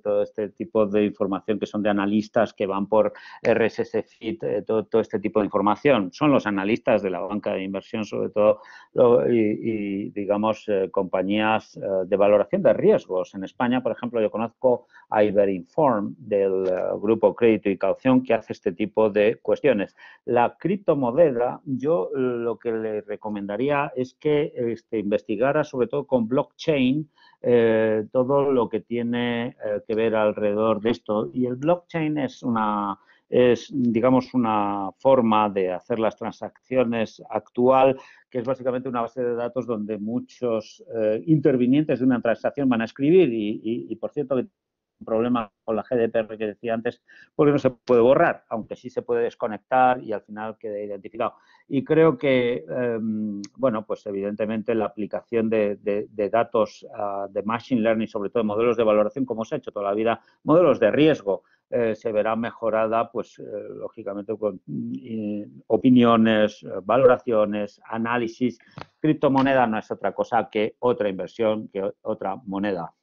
todo este tipo de información que son de analistas que van por RSS feed, todo este tipo de información. Son los analistas de la banca de inversión, sobre todo, y digamos, compañías de valoración de riesgos. En España, por ejemplo, yo conozco a Iberinform del grupo Crédito y Caución, que hace este tipo de cuestiones. La criptomoneda, yo lo que le recomendaría es que investigara, sobre todo con blockchain, todo lo que tiene que ver alrededor de esto. Y el blockchain es una, digamos, una forma de hacer las transacciones actual, que es básicamente una base de datos donde muchos intervinientes de una transacción van a escribir y por cierto, problema con la GDPR que decía antes, porque no se puede borrar, aunque sí se puede desconectar y al final queda identificado. Y creo que, bueno, pues evidentemente la aplicación de datos de Machine Learning, sobre todo de modelos de valoración, como se ha hecho toda la vida, modelos de riesgo, se verá mejorada, pues, lógicamente, con opiniones, valoraciones, análisis. Criptomoneda no es otra cosa que otra inversión, que otra moneda.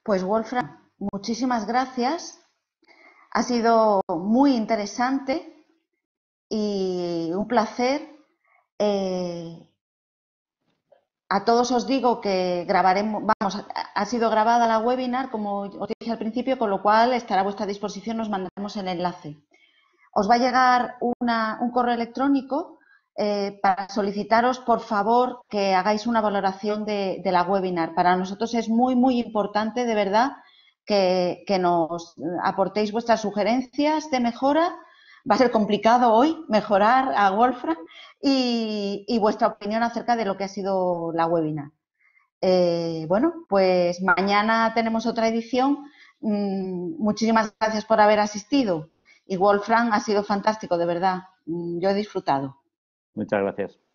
Pues Wolfram, muchísimas gracias. Ha sido muy interesante y un placer. A todos os digo que grabaremos, vamos, ha sido grabada la webinar, como os dije al principio, con lo cual estará a vuestra disposición, nos mandaremos el enlace. Os va a llegar un correo electrónico para solicitaros, por favor, que hagáis una valoración de la webinar. Para nosotros es muy, muy importante, de verdad, que nos aportéis vuestras sugerencias de mejora. Va a ser complicado hoy mejorar a Wolfram y vuestra opinión acerca de lo que ha sido la webinar. Bueno, pues mañana tenemos otra edición. Muchísimas gracias por haber asistido. Y Wolfram, ha sido fantástico, de verdad. Yo he disfrutado. Muchas gracias.